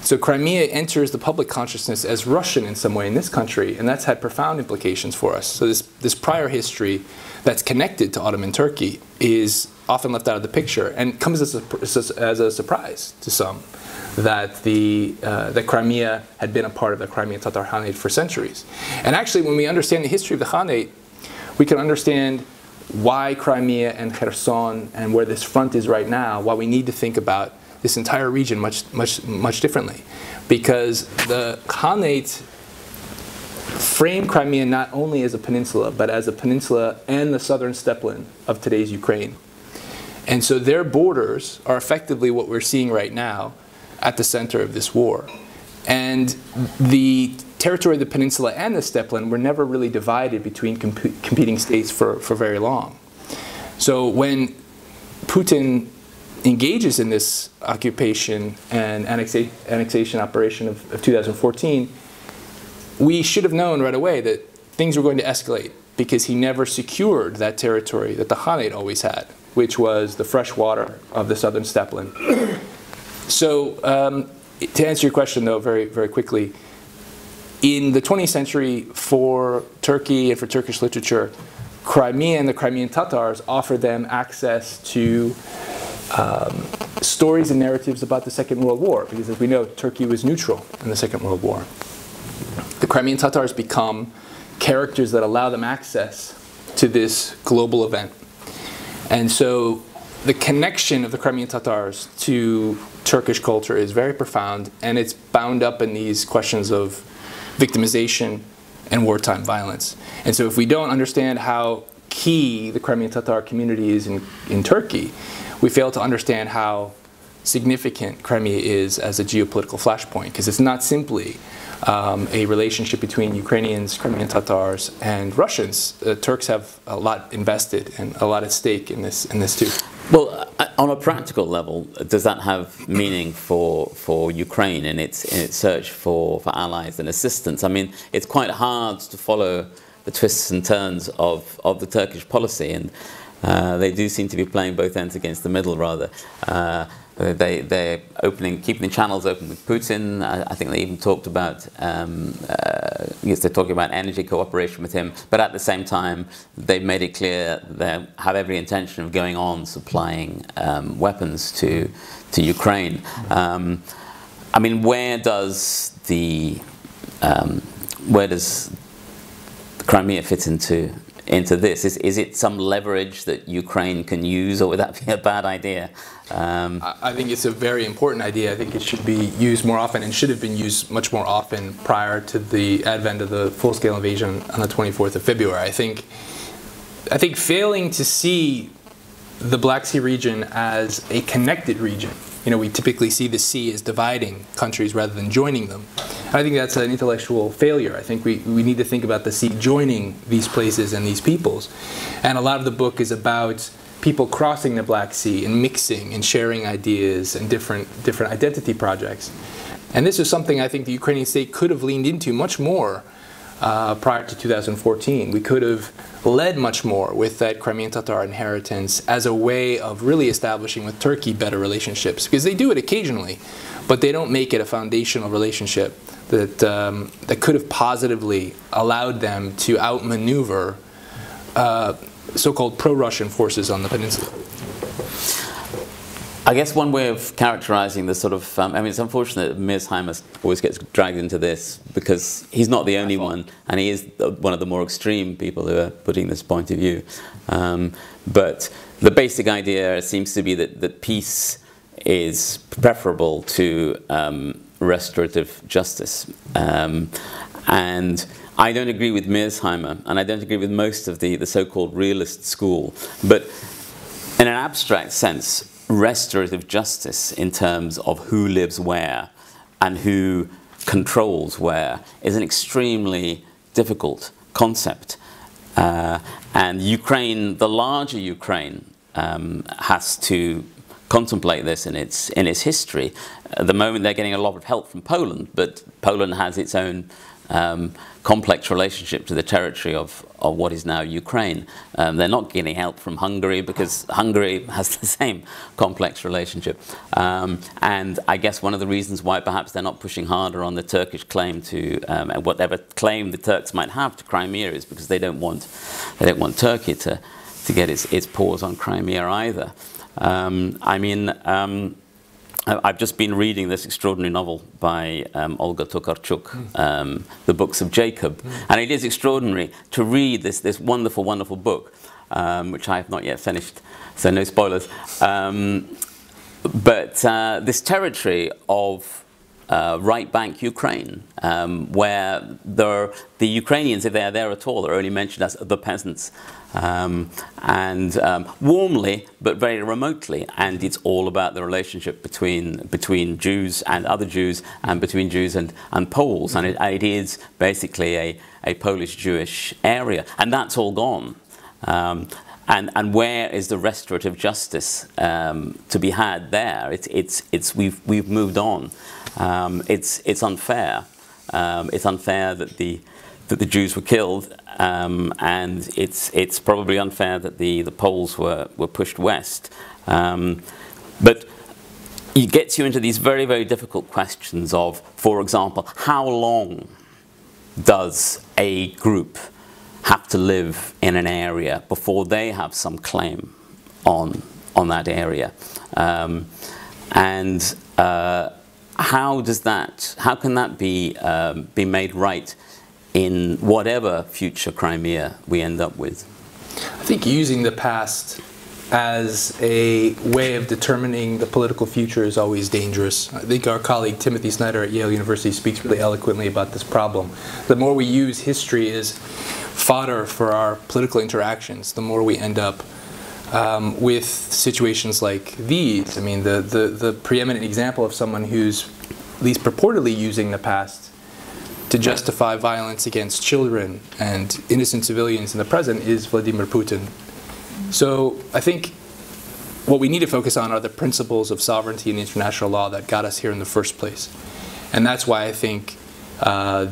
So Crimea enters the public consciousness as Russian in some way in this country, and that's had profound implications for us. So this prior history that's connected to Ottoman Turkey is often left out of the picture, and comes as a surprise to some that that Crimea had been a part of the Crimean Tatar Khanate for centuries. And actually, when we understand the history of the Khanate, we can understand why Crimea and Kherson and where this front is right now, why we need to think about this entire region much differently. Because the Khanate framed Crimea not only as a peninsula, but as a peninsula and the southern steppeland of today's Ukraine. And so their borders are effectively what we're seeing right now at the center of this war. And the territory of the peninsula and the steppeland were never really divided between competing states for very long. So when Putin engages in this occupation and annexation operation of 2014, we should have known right away that things were going to escalate, because he never secured that territory that the Khanate always had, which was the fresh water of the southern steppeland. So to answer your question, though, very quickly, in the 20th century, for Turkey and for Turkish literature, Crimea and the Crimean Tatars offer them access to stories and narratives about the Second World War, because as we know, Turkey was neutral in the Second World War. The Crimean Tatars become characters that allow them access to this global event. And so the connection of the Crimean Tatars to Turkish culture is very profound, and it's bound up in these questions of victimization and wartime violence. And so if we don't understand how key the Crimean Tatar community is in Turkey, we fail to understand how significant Crimea is as a geopolitical flashpoint, because it's not simply a relationship between Ukrainians, Crimean Tatars, and Russians. Turks have a lot invested and a lot at stake in this too. Well, on a practical level, does that have meaning for Ukraine in its search for allies and assistance? I mean, it's quite hard to follow the twists and turns of the Turkish policy, and they do seem to be playing both ends against the middle, rather. They're keeping the channels open with Putin. I think they even talked about, yes, they're talking about energy cooperation with him. But at the same time, they've made it clear they have every intention of going on supplying weapons to Ukraine. I mean, where does Crimea fit into this? Is it some leverage that Ukraine can use, or would that be a bad idea? I think it's a very important idea. I think it should be used more often, and should have been used much more often prior to the advent of the full-scale invasion on the 24th of February. I think failing to see the Black Sea region as a connected region. You know, we typically see the sea as dividing countries rather than joining them. I think that's an intellectual failure. I think we need to think about the sea joining these places and these peoples. And a lot of the book is about people crossing the Black Sea and mixing and sharing ideas and different identity projects. And this is something I think the Ukrainian state could have leaned into much more prior to 2014. We could have led much more with that Crimean Tatar inheritance as a way of really establishing with Turkey better relationships, because they do it occasionally, but they don't make it a foundational relationship that, that could have positively allowed them to outmaneuver so-called pro-Russian forces on the peninsula. I guess one way of characterizing the sort of, I mean, it's unfortunate that Mearsheimer always gets dragged into this, because he's not the only one, and he is one of the more extreme people who are putting this point of view. But the basic idea seems to be that peace is preferable to restorative justice. And I don't agree with Mearsheimer, and I don't agree with most of the so-called realist school, but in an abstract sense, restorative justice in terms of who lives where and who controls where is an extremely difficult concept. And Ukraine, the larger Ukraine, has to contemplate this in its history. At the moment, they're getting a lot of help from Poland, but Poland has its own complex relationship to the territory of what is now Ukraine. They're not getting help from Hungary because Hungary has the same complex relationship. And I guess one of the reasons why perhaps they're not pushing harder on the Turkish claim to whatever claim the Turks might have to Crimea is because they don't want Turkey to get its paws on Crimea either. I've just been reading this extraordinary novel by Olga Tokarczuk, The Books of Jacob. And it is extraordinary to read this wonderful, wonderful book, which I have not yet finished, so no spoilers. But this territory of right bank Ukraine, where the Ukrainians, if they are there at all, are only mentioned as the peasants, and warmly but very remotely, and it's all about the relationship between Jews and other Jews, and between Jews and Poles, and it is basically a Polish-Jewish area, and that's all gone. And where is the restorative justice to be had there? We've moved on. It's unfair. It's unfair that the Jews were killed, and it's probably unfair that the Poles were pushed west. But it gets you into these very, very difficult questions of, for example, how long does a group have to live in an area before they have some claim on that area, and how can that be made right in whatever future Crimea we end up with? I think using the past as a way of determining the political future is always dangerous. I think our colleague Timothy Snyder at Yale University speaks really eloquently about this problem. The more we use history as fodder for our political interactions, the more we end up with situations like these. I mean, the preeminent example of someone who's at least purportedly using the past to justify violence against children and innocent civilians in the present is Vladimir Putin. So I think what we need to focus on are the principles of sovereignty and international law that got us here in the first place. And that's why I think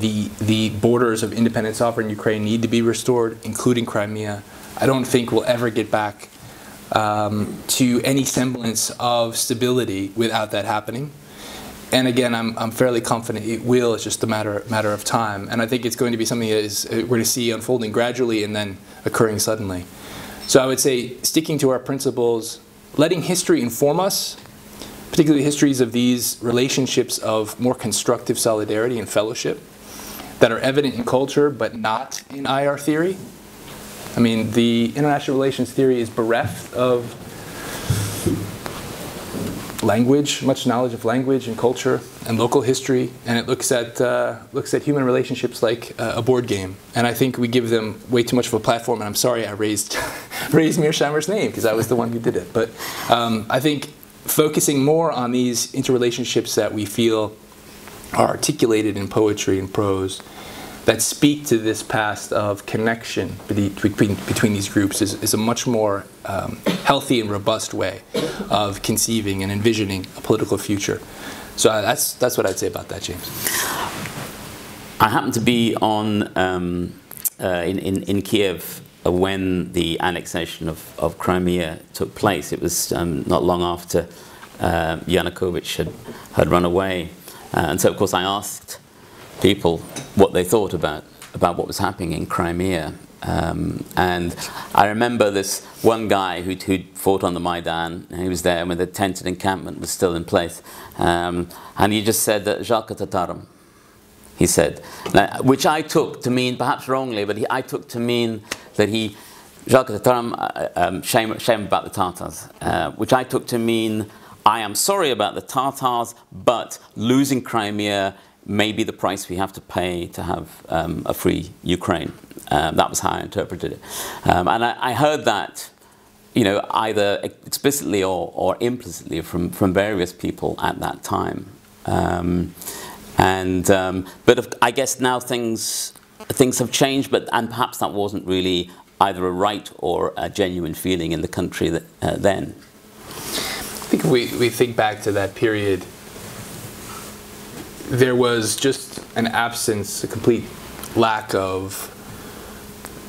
the borders of independent sovereign Ukraine need to be restored, including Crimea. I don't think we'll ever get back to any semblance of stability without that happening. And again, I'm fairly confident it will. It's just a matter of time. And I think it's going to be something that we're going to see unfolding gradually and then occurring suddenly. So I would say sticking to our principles, letting history inform us, particularly histories of these relationships of more constructive solidarity and fellowship that are evident in culture but not in IR theory. I mean, the international relations theory is bereft of language, much knowledge of language and culture and local history, and it looks at human relationships like a board game. And I think we give them way too much of a platform, and I'm sorry I raised Mearsheimer's name because I was the one who did it. But I think focusing more on these interrelationships that we feel are articulated in poetry and prose that speak to this past of connection between these groups is a much more healthy and robust way of conceiving and envisioning a political future. So that's what I'd say about that, James. I happened to be on in Kyiv when the annexation of Crimea took place. It was not long after Yanukovych had run away. And so, of course, I asked people what they thought about what was happening in Crimea. And I remember this one guy who'd fought on the Maidan, and he was there when the tented encampment was still in place. And he just said, "Zhalka Tataram," he said, which I took to mean, perhaps wrongly, but I took to mean that he, Zhalka Tataram, shame about the Tatars, which I took to mean, I am sorry about the Tatars, but losing Crimea may be the price we have to pay to have a free Ukraine. That was how I interpreted it. And I heard that, you know, either explicitly or implicitly from various people at that time. But I guess now things have changed, and perhaps that wasn't really either a right or a genuine feeling in the country that, then. I think if we think back to that period, there was just an absence, a complete lack of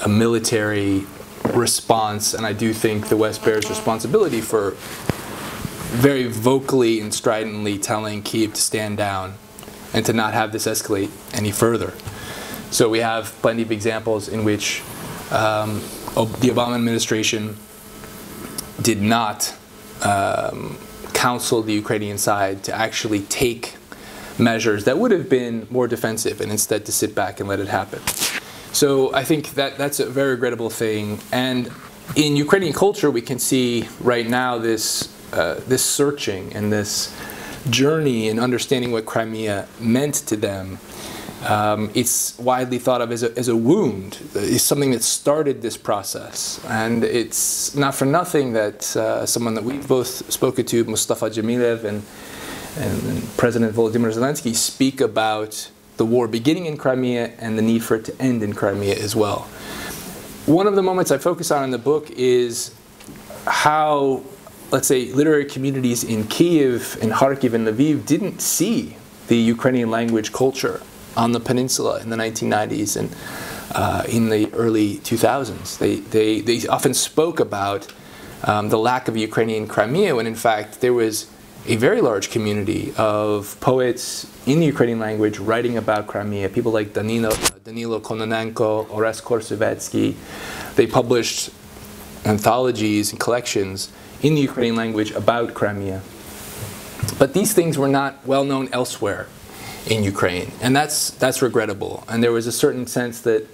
a military response, and I do think the West bears responsibility for very vocally and stridently telling Kyiv to stand down and to not have this escalate any further. So we have plenty of examples in which the Obama administration did not counsel the Ukrainian side to actually take measures that would have been more defensive, and instead to sit back and let it happen. So I think that that's a very regrettable thing. And in Ukrainian culture, we can see right now this this searching and this journey in understanding what Crimea meant to them. It's widely thought of as a wound. It's something that started this process. And it's not for nothing that someone that we've both spoken to, Mustafa Jamilev and President Volodymyr Zelensky, speak about the war beginning in Crimea and the need for it to end in Crimea as well. One of the moments I focus on in the book is how, let's say, literary communities in Kyiv, in Kharkiv, and Lviv didn't see the Ukrainian language culture on the peninsula in the 1990s and in the early 2000s. They often spoke about the lack of Ukrainian Crimea, when in fact there was a very large community of poets in the Ukrainian language writing about Crimea, people like Danilo Kononenko, Ores Korsuvetsky. They published anthologies and collections in the Ukrainian language about Crimea. But these things were not well known elsewhere in Ukraine, and that's regrettable. And there was a certain sense that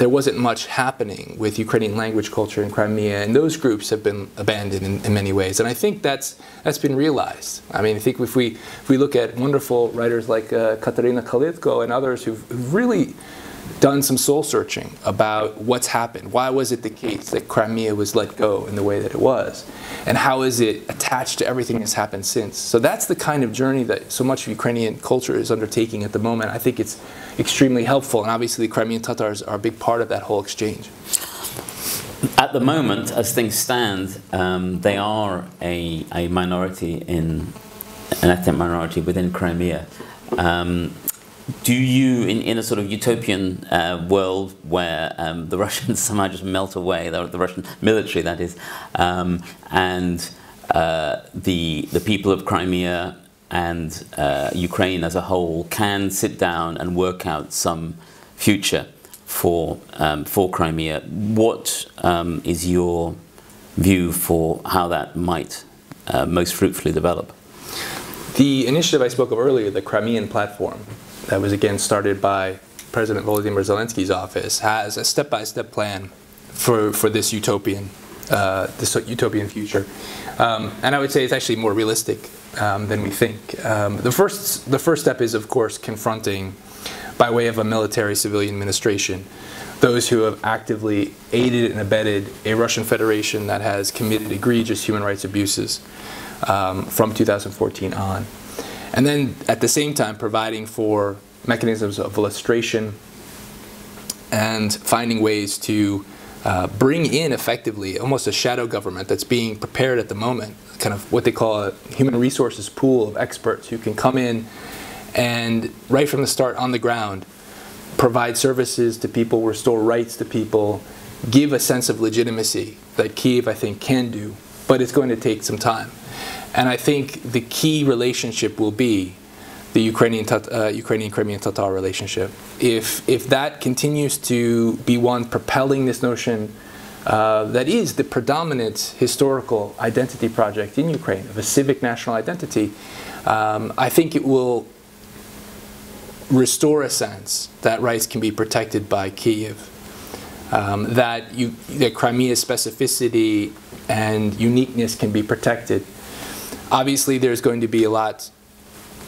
there wasn't much happening with Ukrainian language culture in Crimea, and those groups have been abandoned in many ways. And I think that's been realized. I mean, I think if we look at wonderful writers like Katerina Kalitko and others who've really done some soul-searching about what's happened. Why was it the case that Crimea was let go in the way that it was? And how is it attached to everything that's happened since? So that's the kind of journey that so much of Ukrainian culture is undertaking at the moment. I think it's extremely helpful, and obviously the Crimean Tatars are a big part of that whole exchange. At the moment, as things stand, they are a minority, an ethnic minority within Crimea. Do you, in a sort of utopian world where the Russians somehow just melt away, the Russian military that is, and the people of Crimea and Ukraine as a whole can sit down and work out some future for Crimea, what is your view for how that might most fruitfully develop? The initiative I spoke of earlier, the Crimean Platform, that was again started by President Volodymyr Zelensky's office, has a step-by-step plan for this utopian future, and I would say it's actually more realistic than we think. The first step is, of course, confronting, by way of a military-civilian administration, those who have actively aided and abetted a Russian Federation that has committed egregious human rights abuses from 2014 on. And then, at the same time, providing for mechanisms of illustration and finding ways to bring in, effectively, almost a shadow government that's being prepared at the moment, kind of what they call a human resources pool of experts who can come in and, right from the start on the ground, provide services to people, restore rights to people, give a sense of legitimacy that Kyiv, I think, can do. But it's going to take some time. And I think the key relationship will be the Ukrainian-Crimean Tatar relationship. If that continues to be one propelling this notion that is the predominant historical identity project in Ukraine, of a civic national identity, I think it will restore a sense that rights can be protected by Kyiv, that Crimea's specificity and uniqueness can be protected. Obviously, there's going to be a lot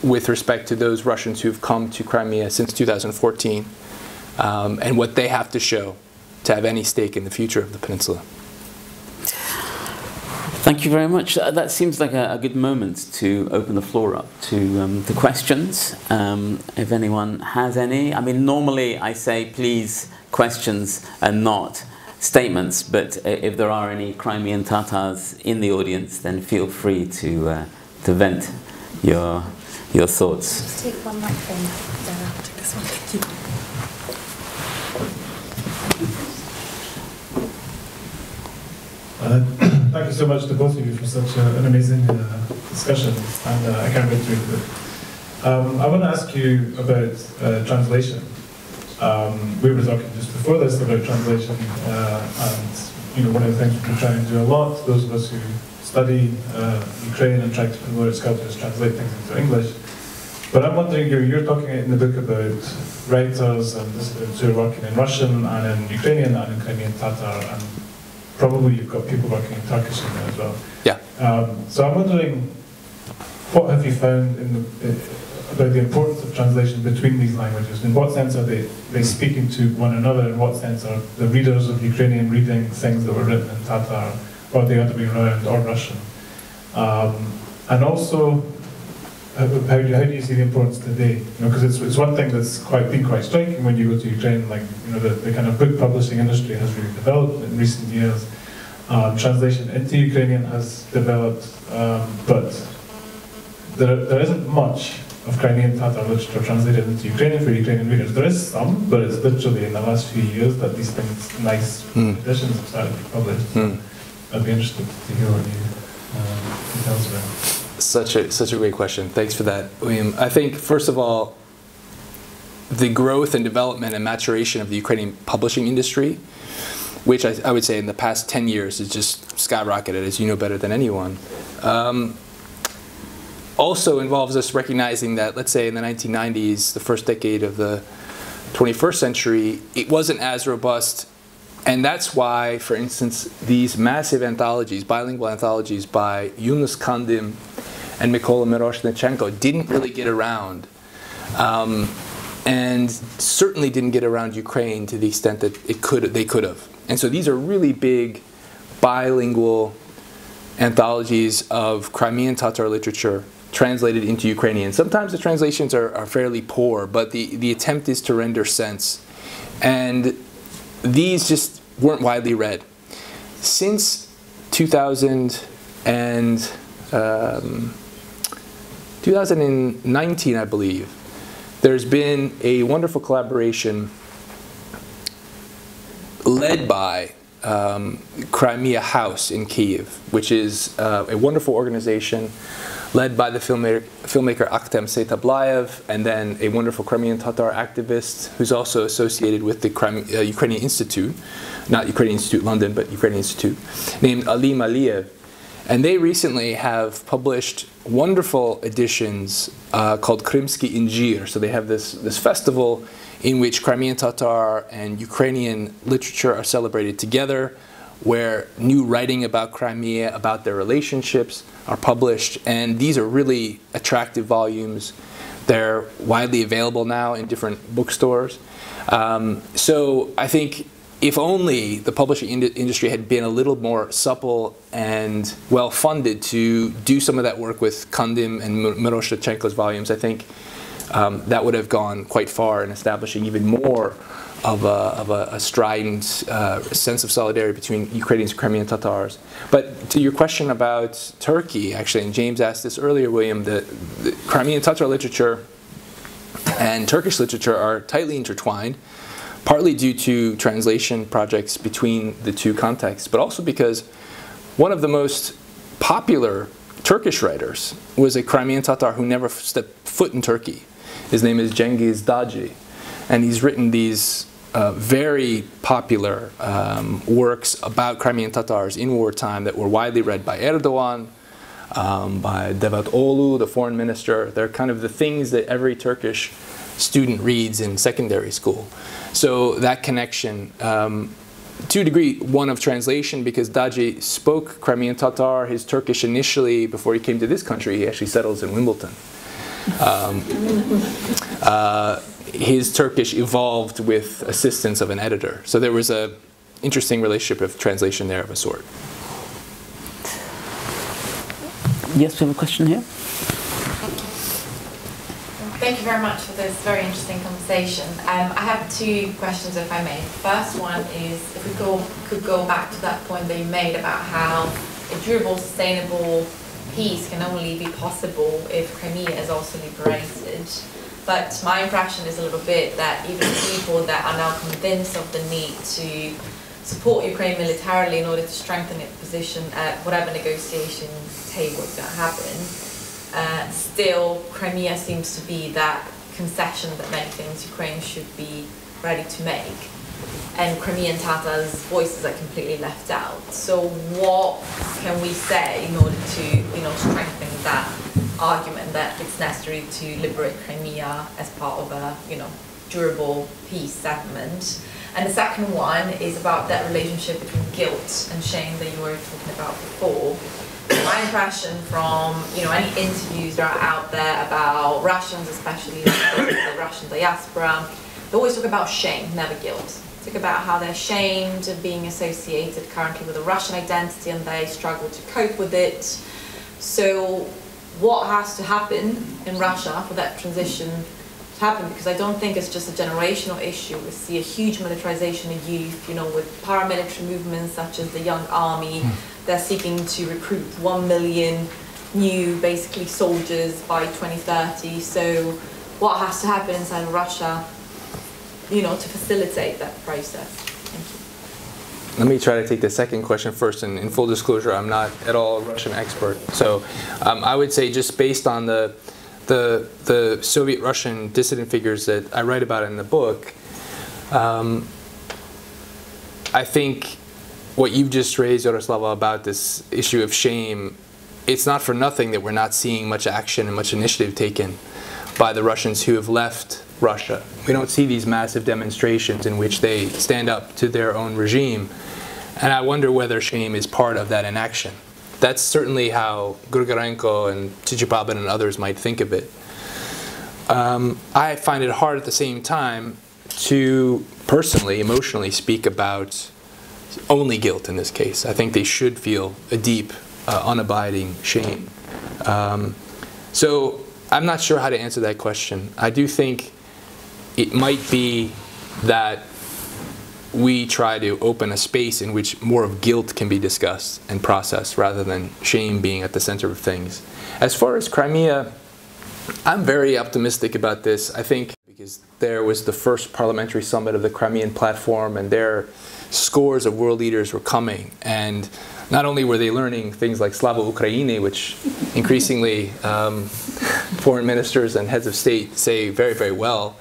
with respect to those Russians who've come to Crimea since 2014 and what they have to show to have any stake in the future of the peninsula. Thank you very much. That seems like a good moment to open the floor up to the questions, if anyone has any. I mean, normally I say please questions and not statements, but if there are any Crimean Tatars in the audience, then feel free to vent your thoughts. Just take one microphone, then I'll take this one. Thank you. Thank you so much to both of you for such an amazing discussion, and I can't wait to read it. I want to ask you about translation. We were talking just before this about translation, and one of the things we try and do a lot, those of us who study Ukraine and try to promote its culture, is translate things into English. But I'm wondering, you're talking in the book about writers and dissidents who are working in Russian and in Ukrainian and in Crimean Tatar, and probably you've got people working in Turkish in there as well. Yeah. So I'm wondering, what have you found about the importance of translation between these languages? In what sense are they speaking to one another? In what sense are the readers of Ukrainian reading things that were written in Tatar, or the other way around, or Russian? And also, how do you see the importance today? Because it's one thing that's been quite striking when you go to Ukraine. The kind of book publishing industry has really developed in recent years. Translation into Ukrainian has developed, but there isn't much of Crimean Tatar literature translated into Ukrainian for Ukrainian readers. There is some, but it's literally in the last few years that these things, nice editions, have started to be published. I'd be interested to hear what you tell us about. Such a great question. Thanks for that, William. I think, first of all, the growth and development and maturation of the Ukrainian publishing industry, which I would say in the past 10 years has just skyrocketed, as you know better than anyone, also involves us recognizing that, let's say, in the 1990s, the first decade of the 21st century, it wasn't as robust. And that's why, for instance, these massive anthologies, bilingual anthologies by Yunus Kandim and Mykola Miroshnichenko didn't really get around, and certainly didn't get around Ukraine to the extent that they could have. And so these are really big bilingual anthologies of Crimean Tatar literature translated into Ukrainian. Sometimes the translations are fairly poor, but the attempt is to render sense. And these just weren't widely read. Since 2019, I believe, there's been a wonderful collaboration led by Crimea House in Kyiv, which is a wonderful organization led by the filmmaker Akhtem Setablayev, and then a wonderful Crimean Tatar activist who's also associated with the Ukrainian Institute, not Ukrainian Institute London, but Ukrainian Institute, named Ali Maliev. And they recently have published wonderful editions called Krymsky Injir. So they have this festival in which Crimean Tatar and Ukrainian literature are celebrated together, where new writing about Crimea, about their relationships, are published. And these are really attractive volumes. They're widely available now in different bookstores. So I think if only the publishing industry had been a little more supple and well-funded to do some of that work with Kandim and Miroshnichenko's volumes, I think that would have gone quite far in establishing even more of a strident sense of solidarity between Ukrainians and Crimean Tatars. But to your question about Turkey, actually, and James asked this earlier, William, the Crimean Tatar literature and Turkish literature are tightly intertwined, partly due to translation projects between the two contexts, but also because one of the most popular Turkish writers was a Crimean Tatar who never stepped foot in Turkey. His name is Cengiz Daci, and he's written these very popular works about Crimean Tatars in wartime that were widely read by Erdogan, by Davutoglu, the foreign minister. They're kind of the things that every Turkish student reads in secondary school. So that connection, to a degree, one of translation, because Daci spoke Crimean Tatar, his Turkish initially, before he came to this country. He actually settles in Wimbledon. His Turkish evolved with assistance of an editor. So there was an interesting relationship of translation there of a sort. Yes, we have a question here. Thank you very much for this very interesting conversation. I have two questions, if I may. The first one is if we could go back to that point that you made about how a durable, sustainable peace can only be possible if Crimea is also liberated. But my impression is a little bit that even people that are now convinced of the need to support Ukraine militarily in order to strengthen its position at whatever negotiation table is going to happen, still Crimea seems to be that concession that many things Ukraine should be ready to make, and Crimean Tatars' voices are completely left out. So what can we say in order to, you know, strengthen that argument that it's necessary to liberate Crimea as part of a, you know, durable peace settlement? And the second one is about that relationship between guilt and shame that you were talking about before. My impression from, you know, any interviews that are out there about Russians, especially the Russian diaspora, they always talk about shame, never guilt. They talk about how they're shamed of being associated currently with a Russian identity and they struggle to cope with it. So what has to happen in Russia for that transition to happen? Because I don't think it's just a generational issue. We see a huge militarization of youth, you know, with paramilitary movements such as the Young Army. They're seeking to recruit 1 million new, basically, soldiers by 2030. So what has to happen inside Russia, you know, to facilitate that process? Thank you. Let me try to take the second question first. And in full disclosure, I'm not at all a Russian expert. So I would say, just based on the Soviet-Russian dissident figures that I write about in the book, I think what you've just raised, Yaroslava, about this issue of shame, it's not for nothing that we're not seeing much action and much initiative taken by the Russians who have left Russia. We don't see these massive demonstrations in which they stand up to their own regime. And I wonder whether shame is part of that inaction. That's certainly how Grigorenko and Chichibabin and others might think of it. I find it hard at the same time to personally, emotionally speak about only guilt in this case. I think they should feel a deep, unabiding shame. So I'm not sure how to answer that question. I do think it might be that we try to open a space in which more of guilt can be discussed and processed rather than shame being at the center of things. As far as Crimea, I'm very optimistic about this. I think because there was the first parliamentary summit of the Crimean platform, and there scores of world leaders were coming, and not only were they learning things like Slava Ukraini, which increasingly foreign ministers and heads of state say very, very well,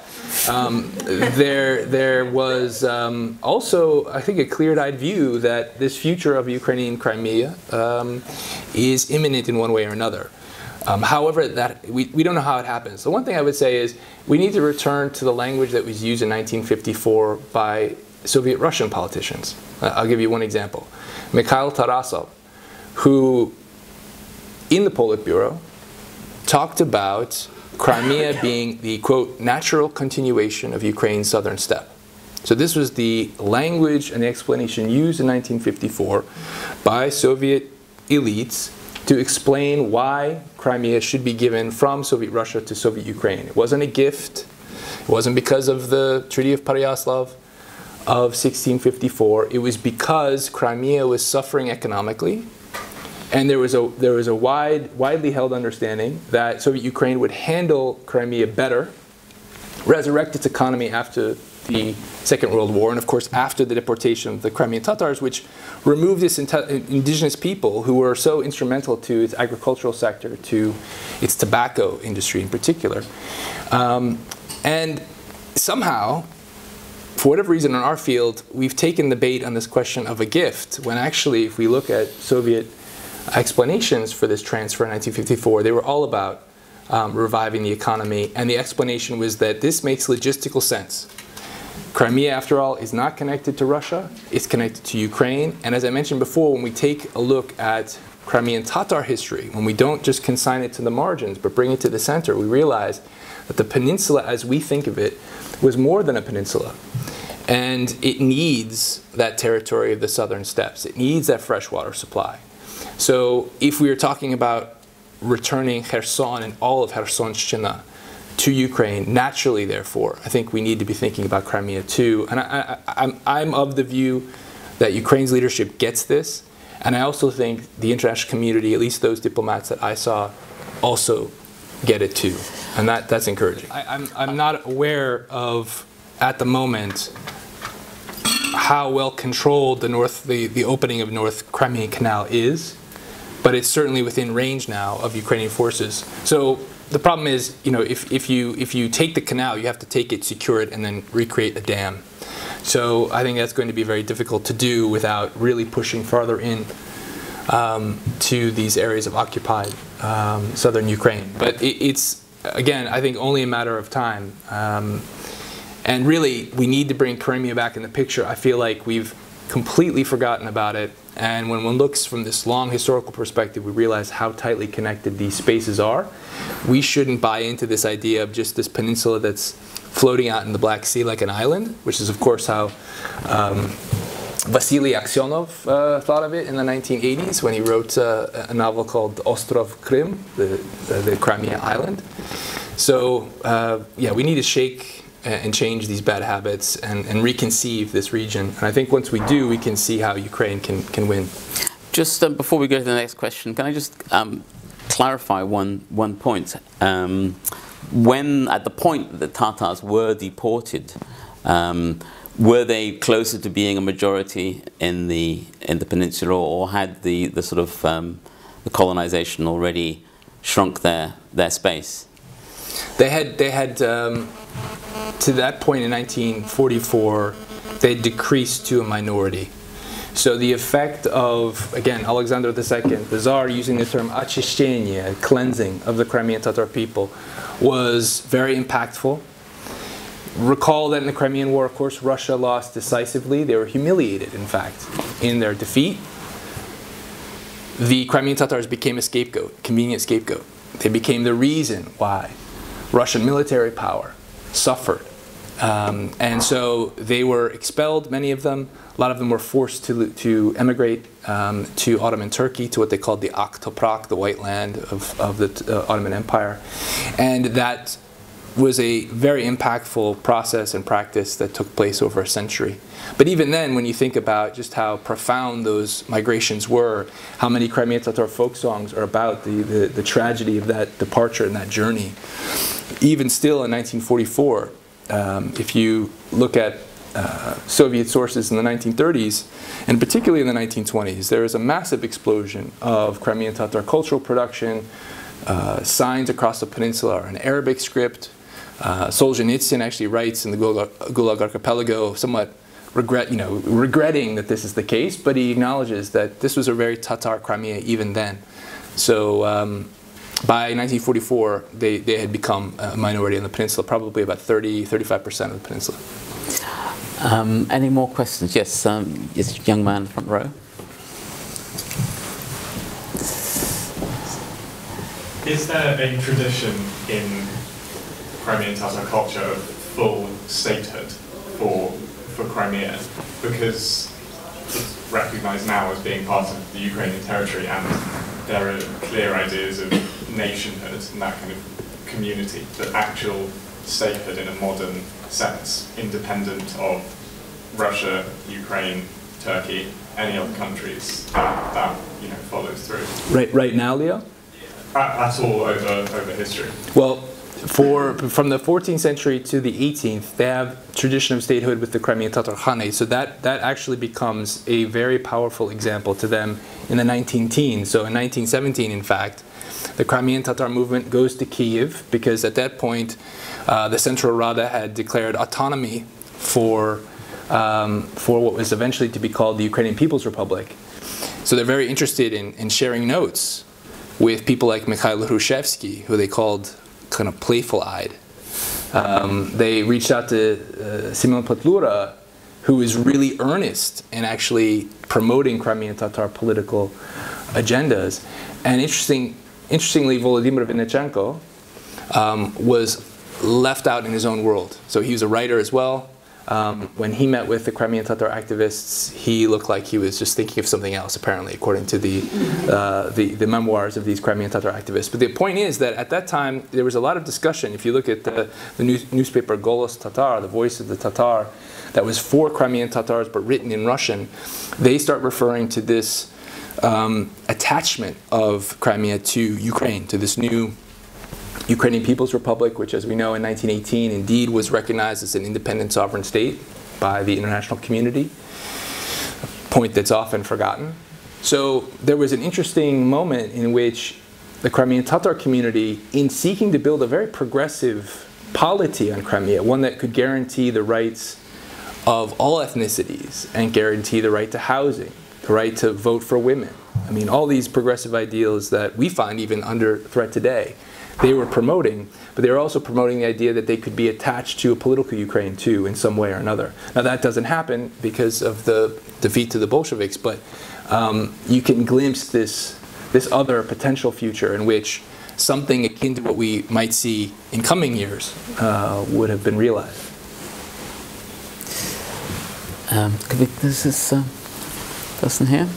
there was also, I think, a clear-eyed view that this future of Ukrainian Crimea is imminent in one way or another. However, that we don't know how it happens. The one thing I would say is we need to return to the language that was used in 1954 by Soviet Russian politicians. I'll give you one example. Mikhail Tarasov, who in the Politburo talked about Crimea being the, quote, natural continuation of Ukraine's southern steppe. So this was the language and the explanation used in 1954 by Soviet elites to explain why Crimea should be given from Soviet Russia to Soviet Ukraine. It wasn't a gift. It wasn't because of the Treaty of Pereyaslav of 1654, it was because Crimea was suffering economically, and there was a widely held understanding that Soviet Ukraine would handle Crimea better, resurrect its economy after the Second World War, and of course after the deportation of the Crimean Tatars, which removed this indigenous people who were so instrumental to its agricultural sector, to its tobacco industry in particular, and somehow, for whatever reason, in our field, we've taken the bait on this question of a gift, when actually, if we look at Soviet explanations for this transfer in 1954, they were all about reviving the economy. And the explanation was that this makes logistical sense. Crimea, after all, is not connected to Russia. It's connected to Ukraine. And as I mentioned before, when we take a look at Crimean Tatar history, when we don't just consign it to the margins but bring it to the center, we realize that the peninsula as we think of it was more than a peninsula. And it needs that territory of the southern steppes. It needs that freshwater supply. So if we are talking about returning Kherson and all of Khersonshchina to Ukraine, naturally, therefore, I think we need to be thinking about Crimea too. And I'm of the view that Ukraine's leadership gets this. And I also think the international community, at least those diplomats that I saw, also get it too. And that's encouraging. I'm not aware of, at the moment, how well controlled the opening of North Crimean Canal is, but it's certainly within range now of Ukrainian forces. So the problem is, you know, if you take the canal, you have to take it, secure it, and then recreate a dam. So I think that's going to be very difficult to do without really pushing farther in to these areas of occupied southern Ukraine. But it's again, I think, only a matter of time. And really, we need to bring Crimea back in the picture. I feel like we've completely forgotten about it. And when one looks from this long historical perspective, we realize how tightly connected these spaces are. We shouldn't buy into this idea of just this peninsula that's floating out in the Black Sea like an island, which is, of course, how Vasily Aksyonov thought of it in the 1980s when he wrote a novel called Ostrov Krym, the Crimea Island. So, yeah, we need to shake and change these bad habits and reconceive this region. And I think once we do, we can see how Ukraine can win. Just before we go to the next question, can I just clarify one point? When, at the point that the Tatars were deported, were they closer to being a majority in the peninsula, or had the sort of the colonization already shrunk their space? They had to that point in 1944, they decreased to a minority. So the effect of, again, Alexander II, the Tsar, using the term очищение, cleansing of the Crimean Tatar people, was very impactful. Recall that in the Crimean War, of course, Russia lost decisively. They were humiliated, in fact, in their defeat. The Crimean Tatars became a scapegoat, convenient scapegoat. They became the reason why Russian military power suffered. And so they were expelled, many of them. A lot of them were forced to emigrate to Ottoman Turkey, to what they called the Aktoprak, the white land of the Ottoman Empire. And that was a very impactful process and practice that took place over a century. But even then, when you think about just how profound those migrations were, how many Crimean Tatar folk songs are about the tragedy of that departure and that journey. Even still in 1944, if you look at Soviet sources in the 1930s, and particularly in the 1920s, there is a massive explosion of Crimean Tatar cultural production. Signs across the peninsula are in Arabic script. Solzhenitsyn actually writes in the Gulag Archipelago, somewhat regretting that this is the case, but he acknowledges that this was a very Tatar Crimea even then. So by 1944, they had become a minority on the peninsula, probably about 35% of the peninsula. Any more questions? Yes, yes, young man, front row. Is there a tradition in Crimean Tatar culture of full statehood for Crimea? Because it's recognised now as being part of the Ukrainian territory, and there are clear ideas of nationhood and that kind of community, but actual statehood in a modern sense, independent of Russia, Ukraine, Turkey, any other countries that you know follows through. Right now, Leo? That's all over history. Well, from the 14th century to the 18th, they have tradition of statehood with the Crimean Tatar Khanate. So that actually becomes a very powerful example to them in the 1910s. So in 1917, in fact, the Crimean Tatar movement goes to Kyiv because at that point, the Central Rada had declared autonomy for what was eventually to be called the Ukrainian People's Republic. So they're very interested in sharing notes with people like Mikhail Khrushchevsky, who they called kind of playful-eyed. They reached out to Simeon Patlura, who is really earnest in actually promoting Crimean Tatar political agendas. And interestingly, Volodymyr Vynnichenko was left out in his own world. So he was a writer as well. When he met with the Crimean Tatar activists, he looked like he was just thinking of something else, apparently, according to the memoirs of these Crimean Tatar activists. But the point is that at that time, there was a lot of discussion. If you look at the newspaper Golos Tatar, the voice of the Tatar, that was for Crimean Tatars but written in Russian, they start referring to this attachment of Crimea to Ukraine, to this new Ukrainian People's Republic, which, as we know, in 1918 indeed was recognized as an independent sovereign state by the international community, a point that's often forgotten. So there was an interesting moment in which the Crimean Tatar community, in seeking to build a very progressive polity on Crimea, one that could guarantee the rights of all ethnicities and guarantee the right to housing, the right to vote for women, I mean, all these progressive ideals that we find even under threat today, they were promoting, but they were also promoting the idea that they could be attached to a political Ukraine too in some way or another. Now that doesn't happen because of the defeat to the Bolsheviks, but you can glimpse this other potential future in which something akin to what we might see in coming years would have been realized. Could we, this is person here.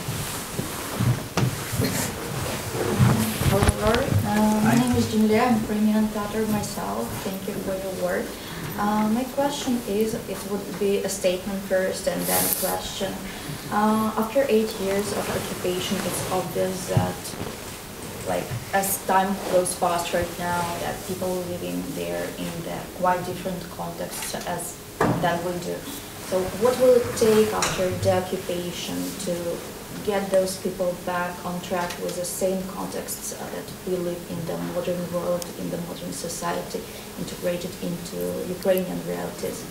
I'm Crimean Tatar myself. Thank you for your work. My question is, it would be a statement first and then a question. After 8 years of occupation, it's obvious that, like, as time goes past right now, that people living there in the quite different context as that we do. So what will it take after the occupation to get those people back on track with the same contexts that we live in the modern world, in the modern society, integrated into Ukrainian realities?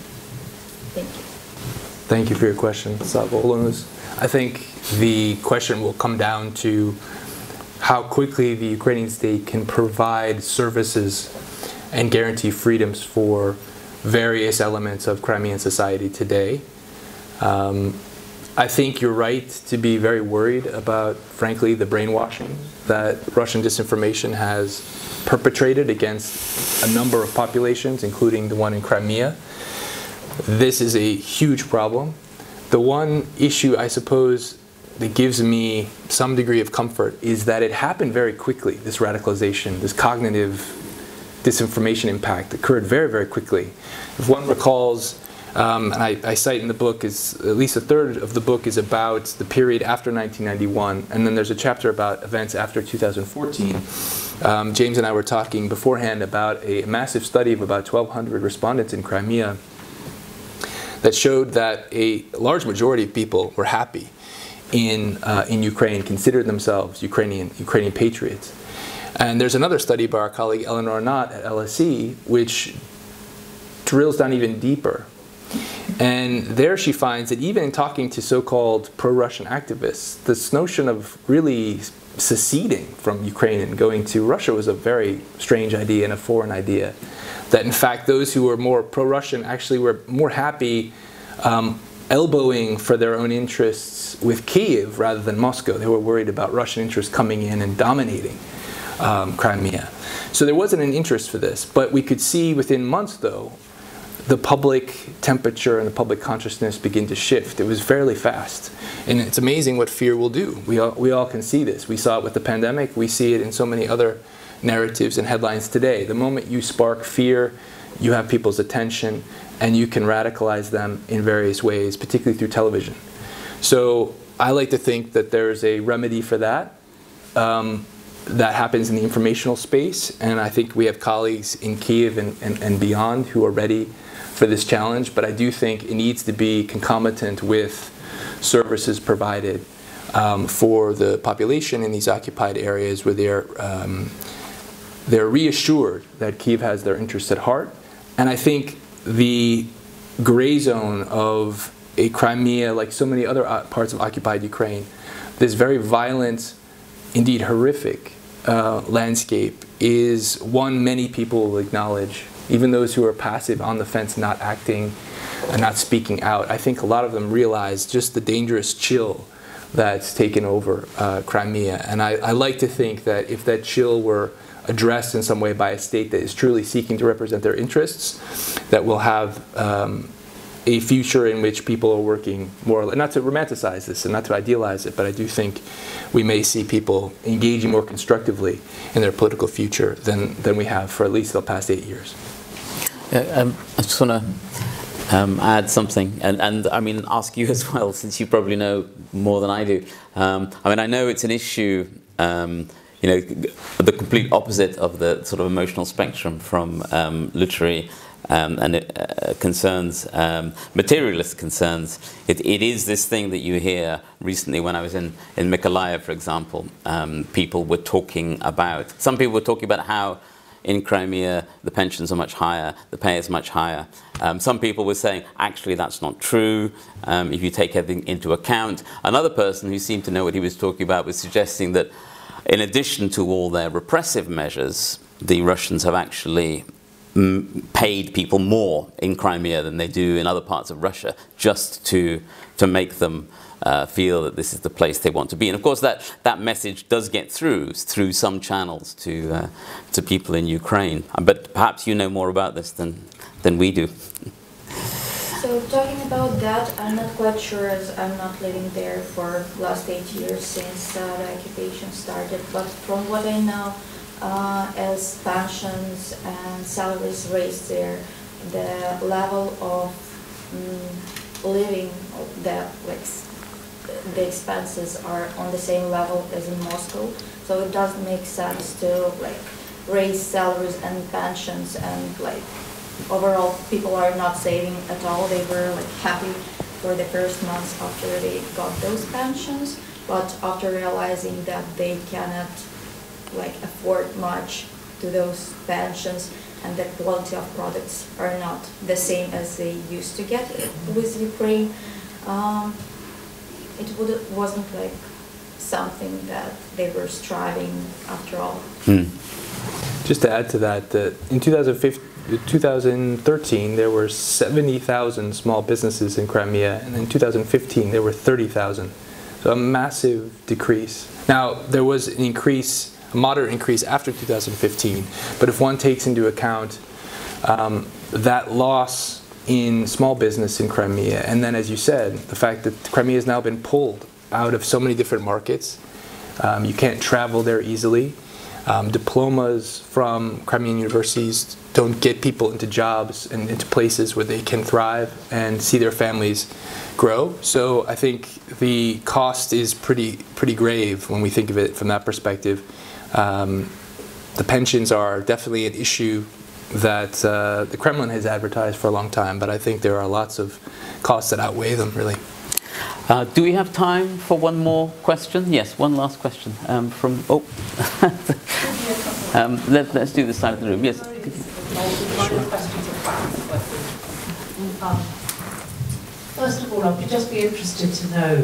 Thank you. Thank you for your question, Savol. I think the question will come down to how quickly the Ukrainian state can provide services and guarantee freedoms for various elements of Crimean society today. I think you're right to be very worried about, frankly, the brainwashing that Russian disinformation has perpetrated against a number of populations, including the one in Crimea. This is a huge problem. The one issue, I suppose, that gives me some degree of comfort is that it happened very quickly, this radicalization, this cognitive disinformation impact occurred very, very quickly. If one recalls, and I cite in the book, is at least a third of the book is about the period after 1991, and then there's a chapter about events after 2014. James and I were talking beforehand about a massive study of about 1,200 respondents in Crimea that showed that a large majority of people were happy in Ukraine, considered themselves Ukrainian patriots. And there's another study by our colleague Eleanor Knott at LSE, which drills down even deeper. And there she finds that even in talking to so-called pro-Russian activists, this notion of really seceding from Ukraine and going to Russia was a very strange idea and a foreign idea. That in fact, those who were more pro-Russian actually were more happy elbowing for their own interests with Kyiv rather than Moscow. They were worried about Russian interests coming in and dominating Crimea. So there wasn't an interest for this, but we could see within months, though, the public temperature and the public consciousness begin to shift. It was fairly fast. And it's amazing what fear will do. We all can see this. We saw it with the pandemic. We see it in so many other narratives and headlines today. The moment you spark fear, you have people's attention, and you can radicalize them in various ways, particularly through television. So I like to think that there's a remedy for that. That happens in the informational space, and I think we have colleagues in Kyiv and beyond who are ready for this challenge, but I do think it needs to be concomitant with services provided for the population in these occupied areas where they're reassured that Kyiv has their interests at heart. And I think the gray zone of a Crimea, like so many other parts of occupied Ukraine, this very violent, indeed horrific landscape is one many people will acknowledge, even those who are passive, on the fence, not acting and not speaking out. I think a lot of them realize just the dangerous chill that's taken over Crimea. And I like to think that if that chill were addressed in some way by a state that is truly seeking to represent their interests, that we'll have a future in which people are working more, not to romanticize this and not to idealize it, but I do think we may see people engaging more constructively in their political future than we have for at least the past 8 years. I just want to add something, and I mean ask you as well, since you probably know more than I do. I mean, I know it's an issue, you know, the complete opposite of the sort of emotional spectrum from literary concerns, materialist concerns. It is this thing that you hear recently. When I was in Mykolaiv, for example, people were talking about, some people were talking about how in Crimea the pensions are much higher, the pay is much higher. Some people were saying, actually that's not true, if you take everything into account. Another person who seemed to know what he was talking about was suggesting that in addition to all their repressive measures, the Russians have actually paid people more in Crimea than they do in other parts of Russia, just to make them feel that this is the place they want to be. And of course that message does get through some channels to people in Ukraine. But perhaps you know more about this than we do. So talking about that, I'm not quite sure, as I'm not living there for the last 8 years since the occupation started, but from what I know, as pensions and salaries raised there, the level of living, the expenses are on the same level as in Moscow. So it doesn't make sense to raise salaries and pensions, and overall people are not saving at all. They were happy for the first months after they got those pensions, but after realizing that they cannot afford much to those pensions, and the quality of products are not the same as they used to get with Ukraine. It wasn't something that they were striving after all. Hmm. Just to add to that, in 2013 there were 70,000 small businesses in Crimea, and in 2015 there were 30,000. So a massive decrease. Now there was an increase, a moderate increase after 2015, but if one takes into account that loss in small business in Crimea, and then as you said, the fact that Crimea has now been pulled out of so many different markets, you can't travel there easily, diplomas from Crimean universities don't get people into jobs and into places where they can thrive and see their families grow. So I think the cost is pretty grave when we think of it from that perspective. The pensions are definitely an issue that the Kremlin has advertised for a long time, but I think there are lots of costs that outweigh them, really. Do we have time for one more question? Yes, one last question from... Oh, let's do this side of the room. Yes. First of all, I'd just be interested to know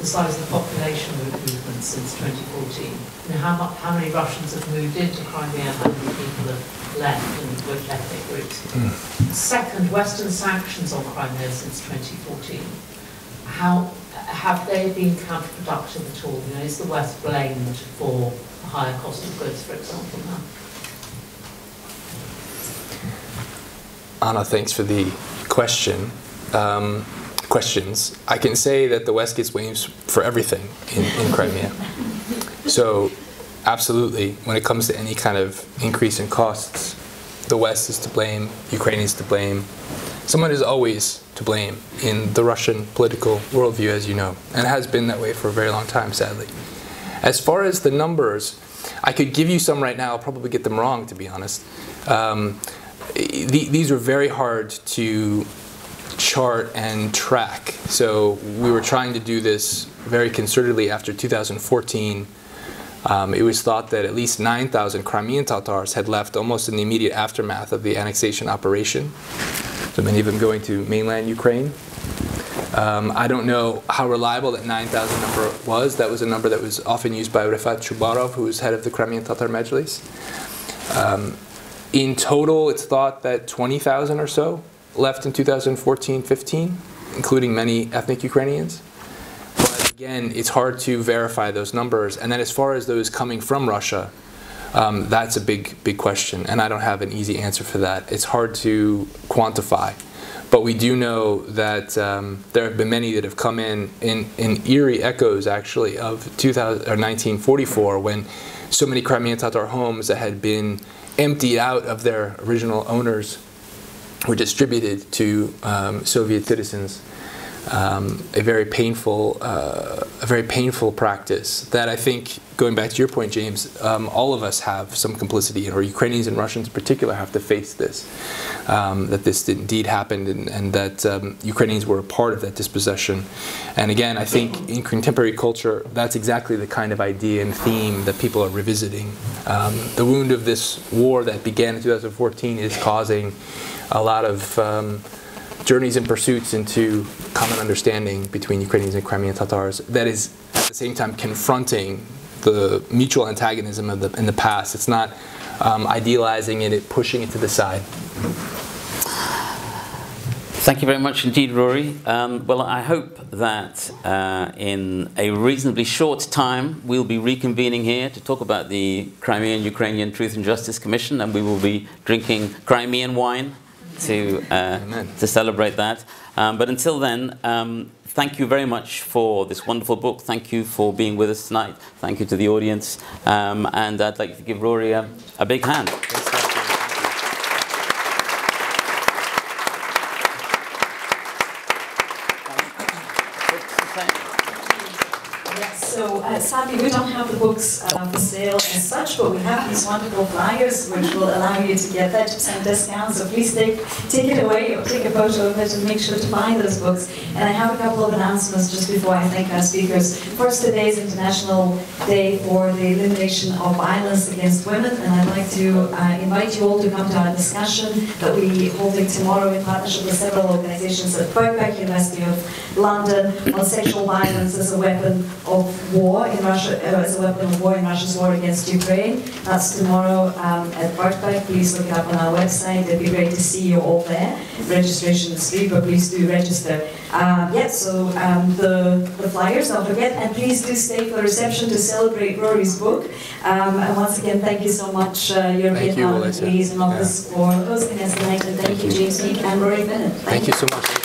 the size of the population movement since 2014. You know, how many Russians have moved into Crimea, how many people have left, and which ethnic groups. Mm. Second, Western sanctions on Crimea since 2014. How have they been counterproductive at all? You know, is the West blamed for a higher cost of goods, for example, now? Anna, thanks for the question. Questions. I can say that the West gets blamed for everything in Crimea. So, absolutely, when it comes to any kind of increase in costs, the West is to blame, Ukraine is to blame. Someone is always to blame in the Russian political worldview, as you know, and it has been that way for a very long time, sadly. As far as the numbers, I could give you some right now. I'll probably get them wrong, to be honest. These were very hard to chart and track. So we were trying to do this very concertedly after 2014. It was thought that at least 9,000 Crimean Tatars had left almost in the immediate aftermath of the annexation operation, so many of them going to mainland Ukraine. I don't know how reliable that 9,000 number was. That was a number that was often used by Refat Chubarov, who was head of the Crimean Tatar Majlis. In total, it's thought that 20,000 or so left in 2014-15, including many ethnic Ukrainians. But again, it's hard to verify those numbers. And then as far as those coming from Russia, that's a big question. And I don't have an easy answer for that. It's hard to quantify. But we do know that there have been many that have come in eerie echoes, actually, of 1944, when so many Crimean Tatar homes that had been emptied out of their original owners were distributed to Soviet citizens. A very painful practice that I think, going back to your point, James, all of us have some complicity, or Ukrainians and Russians in particular have to face this, that this indeed happened, and that Ukrainians were a part of that dispossession. And again, I think in contemporary culture, that's exactly the kind of idea and theme that people are revisiting. The wound of this war that began in 2014 is causing a lot of journeys and pursuits into common understanding between Ukrainians and Crimean Tatars that is at the same time confronting the mutual antagonism of in the past. It's not idealizing it, pushing it to the side. Thank you very much indeed, Rory. Well, I hope that in a reasonably short time we'll be reconvening here to talk about the Crimean Ukrainian Truth and Justice Commission, and we will be drinking Crimean wine to celebrate that. But until then, thank you very much for this wonderful book. Thank you for being with us tonight. Thank you to the audience. And I'd like to give Rory a big hand. Thanks, thank you. Yes, so sadly we don't have the books for sale as such, but we have these wonderful flyers which will allow you to get 30% discount. So please take it away or take a photo of it and make sure to buy those books. And I have a couple of announcements just before I thank our speakers. First, today is International Day for the Elimination of Violence Against Women, and I'd like to invite you all to come to our discussion that we're holding tomorrow in partnership with several organizations at Birkbeck, University of London, on sexual violence as a weapon of war in Russia, as a weapon of war in Russia's war against Ukraine. That's tomorrow at Birkbeck. Please look it up on our website. It'd be great to see you all there. Registration is free, but please do register. So the flyers, don't forget, and please do stay for reception to celebrate Rory's book. And once again, thank you so much, European Parliament Liaison Office, for hosting us tonight, and thank you, James Meek and Rory Finnin. Thank you so much.